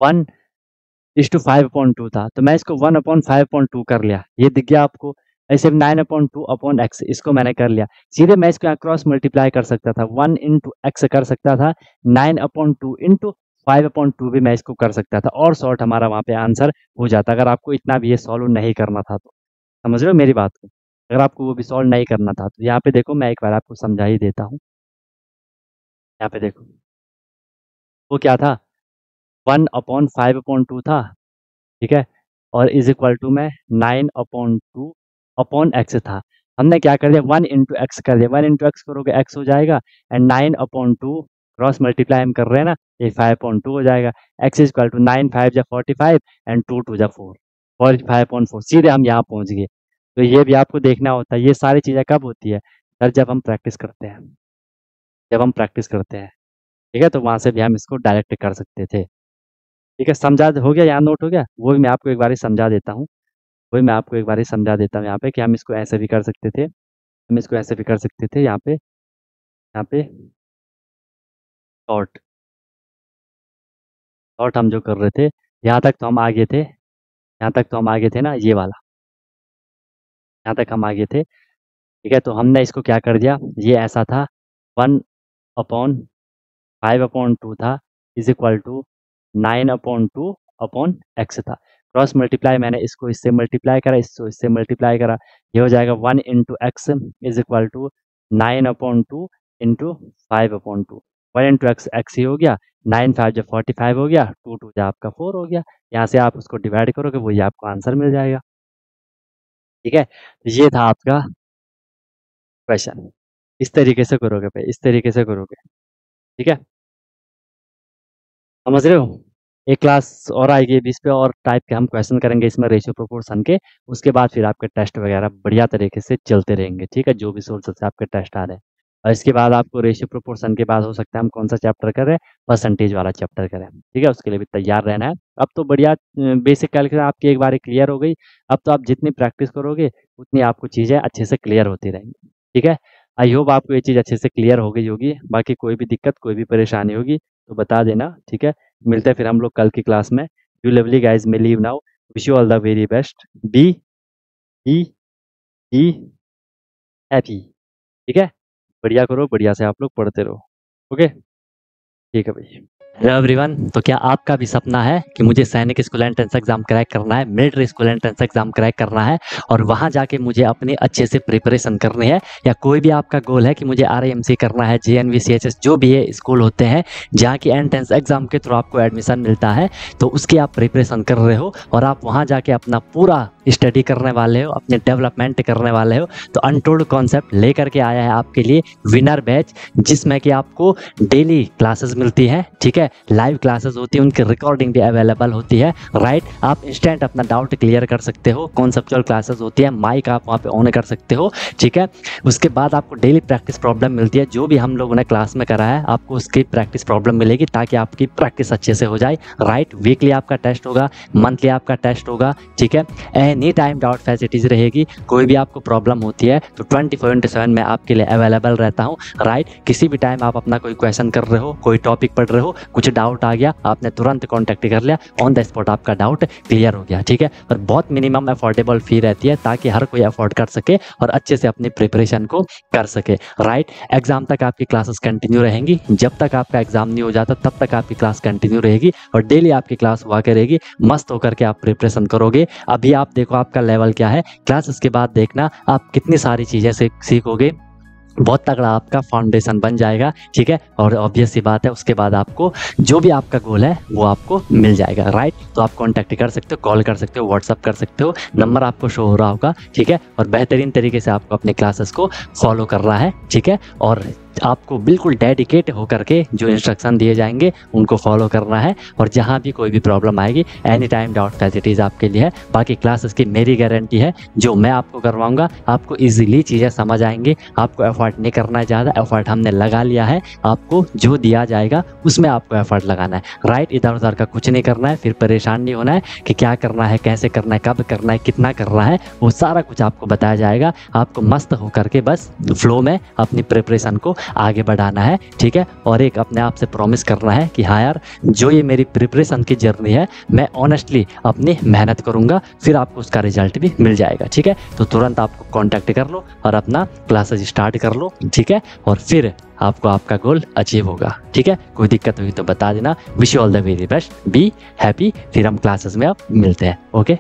1:5.2 था तो मैं इसको 1/5.2 कर लिया, ये दिख गया आपको। ऐसे 9/2/x इसको मैंने कर लिया, सीधे मैं इसको क्रॉस मल्टीप्लाई कर सकता था, 1 × x कर सकता था, 9/2 × 5/2 भी मैं इसको कर सकता था और शॉर्ट हमारा वहाँ पे आंसर हो जाता, अगर आपको इतना भी ये सॉल्व नहीं करना था तो। समझ रहे हो मेरी बात को, अगर आपको वो भी सॉल्व नहीं करना था तो। यहाँ पे देखो मैं एक बार आपको समझा ही देता हूँ, यहाँ पे देखो वो क्या था 1/5.2 था, ठीक है, और इज इक्वल टू में 9/2/x था। हमने क्या कर दिया 1 × x कर दिया, 1 × x करोगे x हो जाएगा एंड 9/2 क्रॉस मल्टीप्लाई हम कर रहे हैं ना, ये 5.2 हो जाएगा। x is equal to 9×5 = 45 and 2×4 45.4। सीधे हम यहाँ पहुँच गए। तो ये भी आपको देखना होता है, ये सारी चीज़ें कब होती है सर, जब हम प्रैक्टिस करते हैं, जब हम प्रैक्टिस करते हैं, ठीक है। तो वहाँ से भी हम इसको डायरेक्ट कर सकते थे, ठीक है। समझा हो गया, यहाँ नोट हो गया, वो भी मैं आपको एक बार ही समझा देता हूँ, वही मैं आपको एक बार ही समझा देता हूँ यहाँ पे कि हम इसको ऐसे भी कर सकते थे, हम इसको ऐसे भी कर सकते थे। यहाँ पे शॉर्ट हम जो कर रहे थे, यहाँ तक तो हम आगे थे, यहाँ तक तो हम आगे थे ना, ये वाला यहाँ तक हम आगे थे, ठीक है। तो हमने इसको क्या कर दिया, ये ऐसा था 1/5/2 था इज इक्वल टू 9/2/x था। क्रॉस मल्टीप्लाई मैंने इसको इससे मल्टीप्लाई करा, इसको इससे मल्टीप्लाई करा, ये हो जाएगा 1 × x is equal to 9/2 × 5/2। 1 × x x ही हो गया, 9×5 = 45 हो गया, 2×2 आपका 4 हो गया। यहाँ से आप उसको डिवाइड करोगे, वही आपको आंसर मिल जाएगा, ठीक है। तो ये था आपका क्वेश्चन। इस तरीके से करोगे भाई, इस तरीके से करोगे, ठीक है। समझ रहे हो। एक क्लास और आएगी, 20 पे और टाइप के हम क्वेश्चन करेंगे इसमें रेशियो प्रोपोर्शन के। उसके बाद फिर आपके टेस्ट वगैरह बढ़िया तरीके से चलते रहेंगे, ठीक है। जो भी सोर्स से आपके टेस्ट आ रहे हैं, और इसके बाद आपको रेशियो प्रोपोर्शन के बाद हो सकता है हम कौन सा चैप्टर करें, परसेंटेज वाला चैप्टर करें, ठीक है। उसके लिए भी तैयार रहना है। अब तो बढ़िया बेसिक कैलकुलेशन आपकी एक बार क्लियर हो गई, अब तो आप जितनी प्रैक्टिस करोगे उतनी आपको चीज़ें अच्छे से क्लियर होती रहेंगी, ठीक है। आई होप आपको ये चीज़ अच्छे से क्लियर हो गई होगी। बाकी कोई भी दिक्कत, कोई भी परेशानी होगी तो बता देना, ठीक है। मिलते हैं फिर हम लोग कल की क्लास में। You lovely guys may leave now, wish you all the very best, be happy, ठीक है। बढ़िया करो, बढ़िया से आप लोग पढ़ते रहो, ओके, ठीक है भाई। हेलो एवरीवन, तो क्या आपका भी सपना है कि मुझे सैनिक स्कूल एंट्रेंस एग्जाम क्रैक करना है, military school entrance exam crack करना है और वहां जाके मुझे अपने अच्छे से प्रिपरेशन करनी है, या कोई भी आपका गोल है कि मुझे RIMC करना है, JNV CHS जो भी ये स्कूल होते हैं जहाँ की एंट्रेंस एग्जाम के थ्रू आपको एडमिशन मिलता है, तो उसकी आप प्रिपरेशन कर रहे हो और आप वहाँ जाके अपना पूरा स्टडी करने वाले हो, अपने डेवलपमेंट करने वाले हो, तो अनटोल्ड कॉन्सेप्ट लेकर के आया है आपके लिए विनर बैच, जिसमें कि आपको डेली क्लासेस मिलती हैं, ठीक है। लाइव क्लासेस होती है, उनकी रिकॉर्डिंग भी अवेलेबल होती है, राइट। आप इंस्टेंट अपना डाउट क्लियर कर सकते हो, कॉन्सेप्चुअल क्लासेस होती है, माइक आप वहाँ पे ऑन कर सकते हो, ठीक है। उसके बाद आपको डेली प्रैक्टिस प्रॉब्लम मिलती है, जो भी हम लोगों ने क्लास में करा है आपको उसकी प्रैक्टिस प्रॉब्लम मिलेगी ताकि आपकी प्रैक्टिस अच्छे से हो जाए, राइट। वीकली आपका टेस्ट होगा, मंथली आपका टेस्ट होगा, ठीक है। एनी टाइम डाउट फैसिलिटीज रहेगी, कोई भी आपको प्रॉब्लम होती है तो 24/7 मैं आपके लिए अवेलेबल रहता हूँ, राइट। किसी भी टाइम आप अपना कोई क्वेश्चन कर रहे हो, कोई टॉपिक पढ़ रहे हो, कुछ डाउट आ गया, आपने तुरंत कॉन्टैक्ट कर लिया, ऑन द स्पॉट आपका डाउट क्लियर हो गया, ठीक है। और बहुत मिनिमम अफोर्डेबल फी रहती है ताकि हर कोई अफोर्ड कर सके और अच्छे से अपनी प्रिपरेशन को कर सके, राइट। एग्जाम तक आपकी क्लासेस कंटिन्यू रहेंगी, जब तक आपका एग्जाम नहीं हो जाता तब तक आपकी क्लास कंटिन्यू रहेगी और डेली आपकी क्लास हुआ करेगी। मस्त होकर के आप प्रिपरेशन करोगे। अभी आप देखो आपका लेवल क्या है, क्लासेस के बाद देखना आप कितनी सारी चीज़ें सीखोगे, बहुत तगड़ा आपका फाउंडेशन बन जाएगा, ठीक है। और ऑब्वियस सी बात है उसके बाद आपको जो भी आपका गोल है वो आपको मिल जाएगा, राइट। तो आप कॉन्टैक्ट कर सकते हो, कॉल कर सकते हो, व्हाट्सअप कर सकते हो, नंबर आपको शो हो रहा होगा, ठीक है। और बेहतरीन तरीके से आपको अपने क्लासेस को फॉलो करना है, ठीक है। और आपको बिल्कुल डेडिकेट होकर के जो इंस्ट्रक्शन दिए जाएंगे उनको फॉलो करना है और जहाँ भी कोई भी प्रॉब्लम आएगी एनी टाइम डाउट फैसिलिटीज़ आपके लिए है। बाकी क्लासेस की मेरी गारंटी है, जो मैं आपको करवाऊँगा आपको इजीली चीज़ें समझ आएंगी, आपको एफर्ट नहीं करना है ज़्यादा, एफर्ट हमने लगा लिया है, आपको जो दिया जाएगा उसमें आपको एफर्ट लगाना है, राइट। इधर उधर का कुछ नहीं करना है, फिर परेशान नहीं होना है कि क्या करना है, कैसे करना है, कब करना है, कितना करना है, वो सारा कुछ आपको बताया जाएगा। आपको मस्त होकर के बस फ्लो में अपनी प्रिपरेशन को आगे बढ़ाना है, ठीक है। और एक अपने आप से प्रॉमिस करना है कि हाँ यार, जो ये मेरी प्रिपरेशन की जर्नी है, मैं ऑनेस्टली अपनी मेहनत करूँगा, फिर आपको उसका रिजल्ट भी मिल जाएगा, ठीक है। तो तुरंत आपको कॉन्टैक्ट कर लो और अपना क्लासेज स्टार्ट कर लो, ठीक है, और फिर आपको आपका गोल अचीव होगा, ठीक है। कोई दिक्कत हुई तो बता देना। Wish you all the very best, be happy. फिर हम क्लासेस में आप मिलते हैं, ओके।